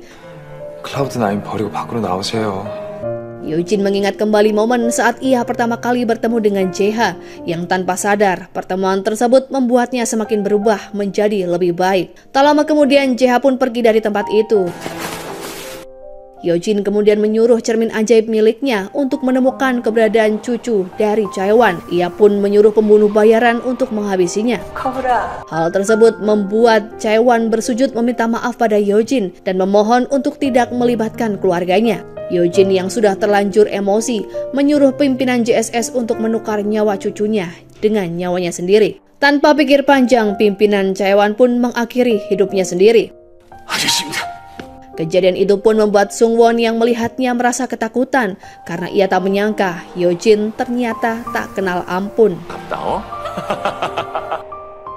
Yeo-jin mengingat kembali momen saat ia pertama kali bertemu dengan Je-ha yang tanpa sadar pertemuan tersebut membuatnya semakin berubah menjadi lebih baik. Tak lama kemudian Je-ha pun pergi dari tempat itu. Yeo-jin kemudian menyuruh cermin ajaib miliknya untuk menemukan keberadaan cucu dari Chae-won. Ia pun menyuruh pembunuh bayaran untuk menghabisinya. Hal tersebut membuat Chae-won bersujud meminta maaf pada Yeo-jin dan memohon untuk tidak melibatkan keluarganya. Yeo-jin yang sudah terlanjur emosi menyuruh pimpinan J S S untuk menukar nyawa cucunya dengan nyawanya sendiri. Tanpa pikir panjang, pimpinan Chae-won pun mengakhiri hidupnya sendiri. Kejadian itu pun membuat Sung-won yang melihatnya merasa ketakutan karena ia tak menyangka Yeo-jin ternyata tak kenal ampun.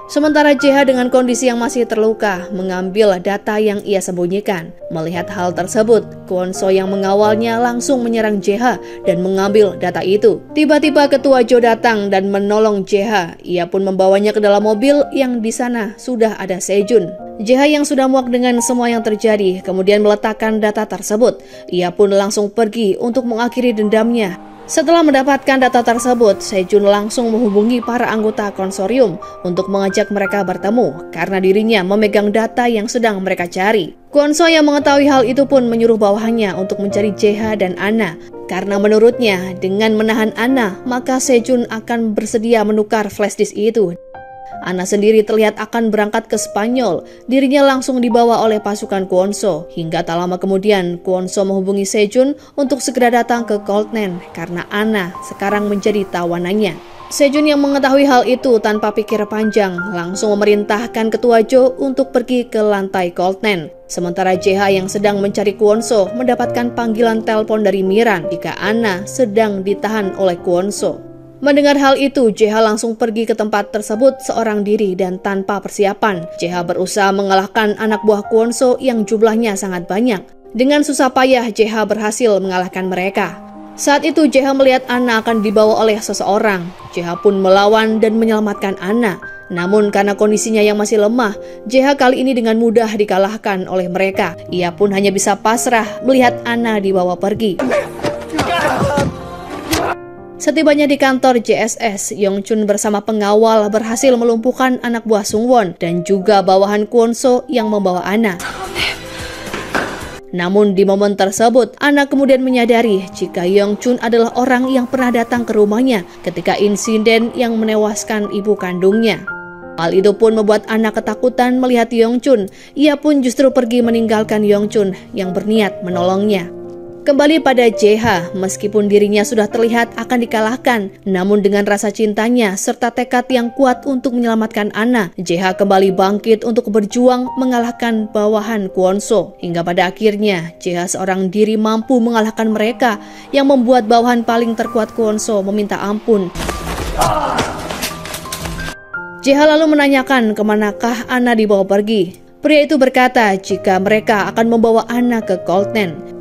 Sementara Je-ha dengan kondisi yang masih terluka mengambil data yang ia sembunyikan. Melihat hal tersebut, Kwon-so yang mengawalnya langsung menyerang Je-ha dan mengambil data itu. Tiba-tiba ketua Jo datang dan menolong Je-ha. Ia pun membawanya ke dalam mobil yang di sana sudah ada Sejun. Je-ha yang sudah muak dengan semua yang terjadi kemudian meletakkan data tersebut. Ia pun langsung pergi untuk mengakhiri dendamnya. Setelah mendapatkan data tersebut, Sejun langsung menghubungi para anggota konsorium untuk mengajak mereka bertemu karena dirinya memegang data yang sedang mereka cari. Kwon-so yang mengetahui hal itu pun menyuruh bawahannya untuk mencari Je-ha dan Anna karena menurutnya dengan menahan Anna maka Sejun akan bersedia menukar flashdisk itu. Anna sendiri terlihat akan berangkat ke Spanyol. Dirinya langsung dibawa oleh pasukan Kwon-so. Hingga tak lama kemudian, Kwon-so menghubungi Sejun untuk segera datang ke Gold Nine karena Anna sekarang menjadi tawanannya. Sejun yang mengetahui hal itu tanpa pikir panjang langsung memerintahkan ketua Jo untuk pergi ke lantai Gold Nine. Sementara Je-ha yang sedang mencari Kwon-so mendapatkan panggilan telepon dari Miran jika Anna sedang ditahan oleh Kwon-so. Mendengar hal itu, Je-ha langsung pergi ke tempat tersebut seorang diri dan tanpa persiapan. Je-ha berusaha mengalahkan anak buah Kwon-so yang jumlahnya sangat banyak. Dengan susah payah, Je-ha berhasil mengalahkan mereka. Saat itu, Je-ha melihat Anna akan dibawa oleh seseorang. Je-ha pun melawan dan menyelamatkan Anna. Namun karena kondisinya yang masih lemah, Je-ha kali ini dengan mudah dikalahkan oleh mereka. Ia pun hanya bisa pasrah melihat Anna dibawa pergi. Setibanya di kantor J S S, Yong Chun bersama pengawal berhasil melumpuhkan anak buah Sung-won dan juga bawahan Kwon-so yang membawa Anna. Namun di momen tersebut, Anna kemudian menyadari jika Yong Chun adalah orang yang pernah datang ke rumahnya ketika insiden yang menewaskan ibu kandungnya. Hal itu pun membuat Anna ketakutan melihat Yong Chun. Ia pun justru pergi meninggalkan Yong Chun yang berniat menolongnya. Kembali pada Je-ha, meskipun dirinya sudah terlihat akan dikalahkan, namun dengan rasa cintanya serta tekad yang kuat untuk menyelamatkan Anna, Je-ha kembali bangkit untuk berjuang mengalahkan bawahan Kwon-so. Hingga pada akhirnya, Je-ha seorang diri mampu mengalahkan mereka yang membuat bawahan paling terkuat Kwon-so meminta ampun. Je-ha lalu menanyakan kemanakah Anna dibawa pergi. Pria itu berkata jika mereka akan membawa Anna ke Gold Nine.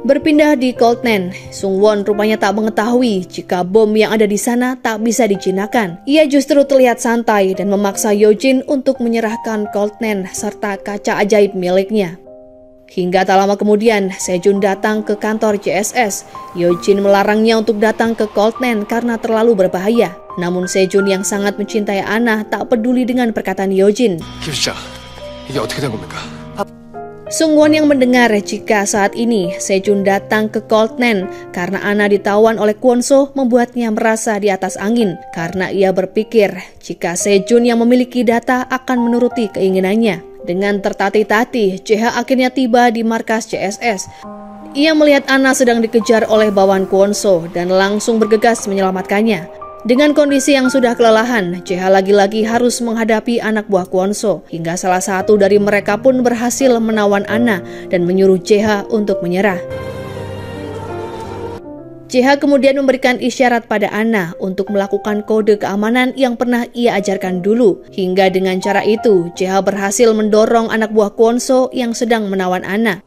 Berpindah di Gold Nine, Sung-won rupanya tak mengetahui jika bom yang ada di sana tak bisa dijinakan. Ia justru terlihat santai dan memaksa Yeo-jin untuk menyerahkan Gold Nine serta kaca ajaib miliknya. Hingga tak lama kemudian, Sejun datang ke kantor J S S. Yeo-jin melarangnya untuk datang ke Gold Nine karena terlalu berbahaya. Namun Sejun yang sangat mencintai Anna tak peduli dengan perkataan Yeo-jin. Sung-won yang mendengar jika saat ini Sejun datang ke Gold Nine karena Anna ditawan oleh Kwon-so membuatnya merasa di atas angin, karena ia berpikir jika Sejun yang memiliki data akan menuruti keinginannya. Dengan tertatih-tatih, Je-ha akhirnya tiba di markas J S S. Ia melihat Anna sedang dikejar oleh bawahan Kwon-so dan langsung bergegas menyelamatkannya. Dengan kondisi yang sudah kelelahan, Je-ha lagi-lagi harus menghadapi anak buah Kwon-so, hingga salah satu dari mereka pun berhasil menawan Anna dan menyuruh Je-ha untuk menyerah. Je-ha kemudian memberikan isyarat pada Anna untuk melakukan kode keamanan yang pernah ia ajarkan dulu. Hingga dengan cara itu, Je-ha berhasil mendorong anak buah Kwon-so yang sedang menawan Anna.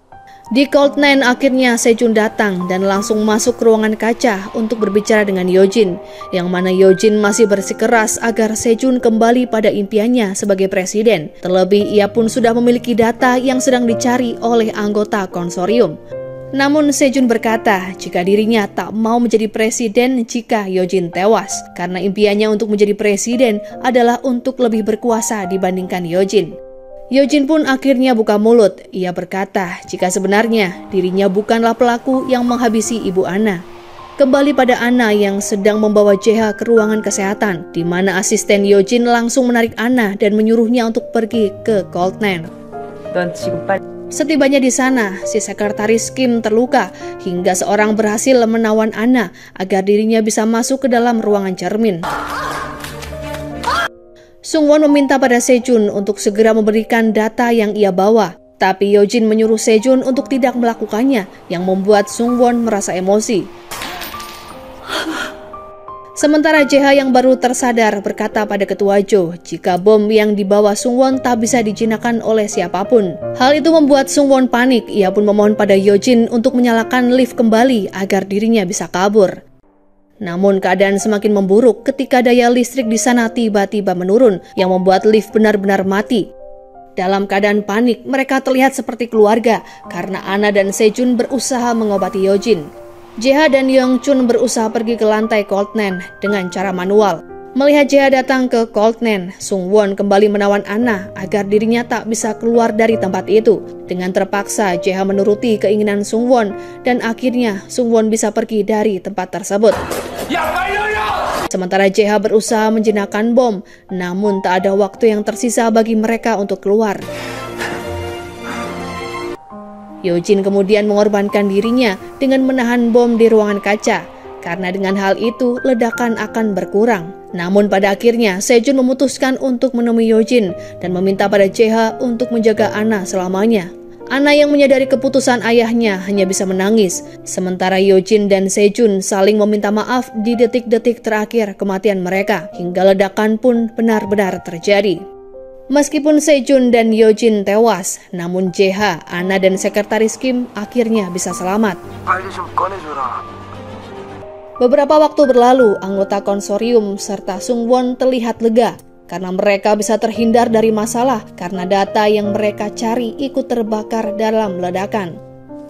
Di Gold Nine akhirnya Sejun datang dan langsung masuk ke ruangan kaca untuk berbicara dengan Yeo-jin, yang mana Yeo-jin masih bersikeras agar Sejun kembali pada impiannya sebagai presiden. Terlebih ia pun sudah memiliki data yang sedang dicari oleh anggota konsorium. Namun Sejun berkata jika dirinya tak mau menjadi presiden jika Yeo-jin tewas, karena impiannya untuk menjadi presiden adalah untuk lebih berkuasa dibandingkan Yeo-jin. Yeo-jin pun akhirnya buka mulut. Ia berkata jika sebenarnya dirinya bukanlah pelaku yang menghabisi ibu Anna. Kembali pada Anna yang sedang membawa Je-ha ke ruangan kesehatan, di mana asisten Yeo-jin langsung menarik Anna dan menyuruhnya untuk pergi ke Gold Nine. Setibanya di sana, si sekretaris Kim terluka hingga seorang berhasil menawan Anna agar dirinya bisa masuk ke dalam ruangan cermin. Sung-won meminta pada Sejun untuk segera memberikan data yang ia bawa, tapi Yeo-jin menyuruh Sejun untuk tidak melakukannya, yang membuat Sung-won merasa emosi. Sementara Je-ha yang baru tersadar berkata pada Ketua Jo jika bom yang dibawa Sung-won tak bisa dijinakan oleh siapapun. Hal itu membuat Sung-won panik. Ia pun memohon pada Yeo-jin untuk menyalakan lift kembali agar dirinya bisa kabur. Namun keadaan semakin memburuk ketika daya listrik di sana tiba-tiba menurun, yang membuat lift benar-benar mati. Dalam keadaan panik, mereka terlihat seperti keluarga karena Anna dan Sejun berusaha mengobati Yeo-jin. Je-ha dan Yong Chun berusaha pergi ke lantai Gold Nine dengan cara manual. Melihat Je-ha datang ke Gold Nine, Sung-won kembali menawan Anna agar dirinya tak bisa keluar dari tempat itu. Dengan terpaksa, Je-ha menuruti keinginan Sung-won dan akhirnya Sung-won bisa pergi dari tempat tersebut. Sementara Je-ha berusaha menjinakkan bom, namun tak ada waktu yang tersisa bagi mereka untuk keluar. Yeo-jin kemudian mengorbankan dirinya dengan menahan bom di ruangan kaca, karena dengan hal itu ledakan akan berkurang. Namun pada akhirnya Sejun memutuskan untuk menemui Yeo-jin dan meminta pada Je-ha untuk menjaga Anna selamanya. Anna yang menyadari keputusan ayahnya hanya bisa menangis, sementara Yeo-jin dan Sejun saling meminta maaf di detik-detik terakhir kematian mereka, hingga ledakan pun benar-benar terjadi. Meskipun Sejun dan Yeo-jin tewas, namun Je-ha, Anna dan sekretaris Kim akhirnya bisa selamat. Beberapa waktu berlalu, anggota konsorium serta Sung-won terlihat lega karena mereka bisa terhindar dari masalah karena data yang mereka cari ikut terbakar dalam ledakan.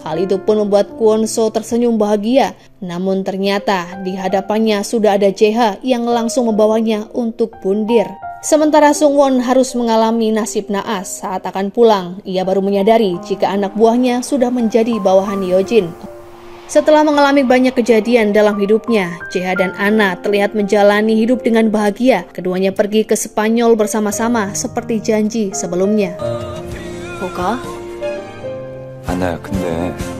Hal itu pun membuat Kwon-so tersenyum bahagia, namun ternyata di hadapannya sudah ada Je-ha yang langsung membawanya untuk bundir. Sementara Sung-won harus mengalami nasib naas saat akan pulang. Ia baru menyadari jika anak buahnya sudah menjadi bawahan Yeo-jin. Setelah mengalami banyak kejadian dalam hidupnya, Je-ha dan Anna terlihat menjalani hidup dengan bahagia. Keduanya pergi ke Spanyol bersama-sama seperti janji sebelumnya. Oka? Anna, 근데...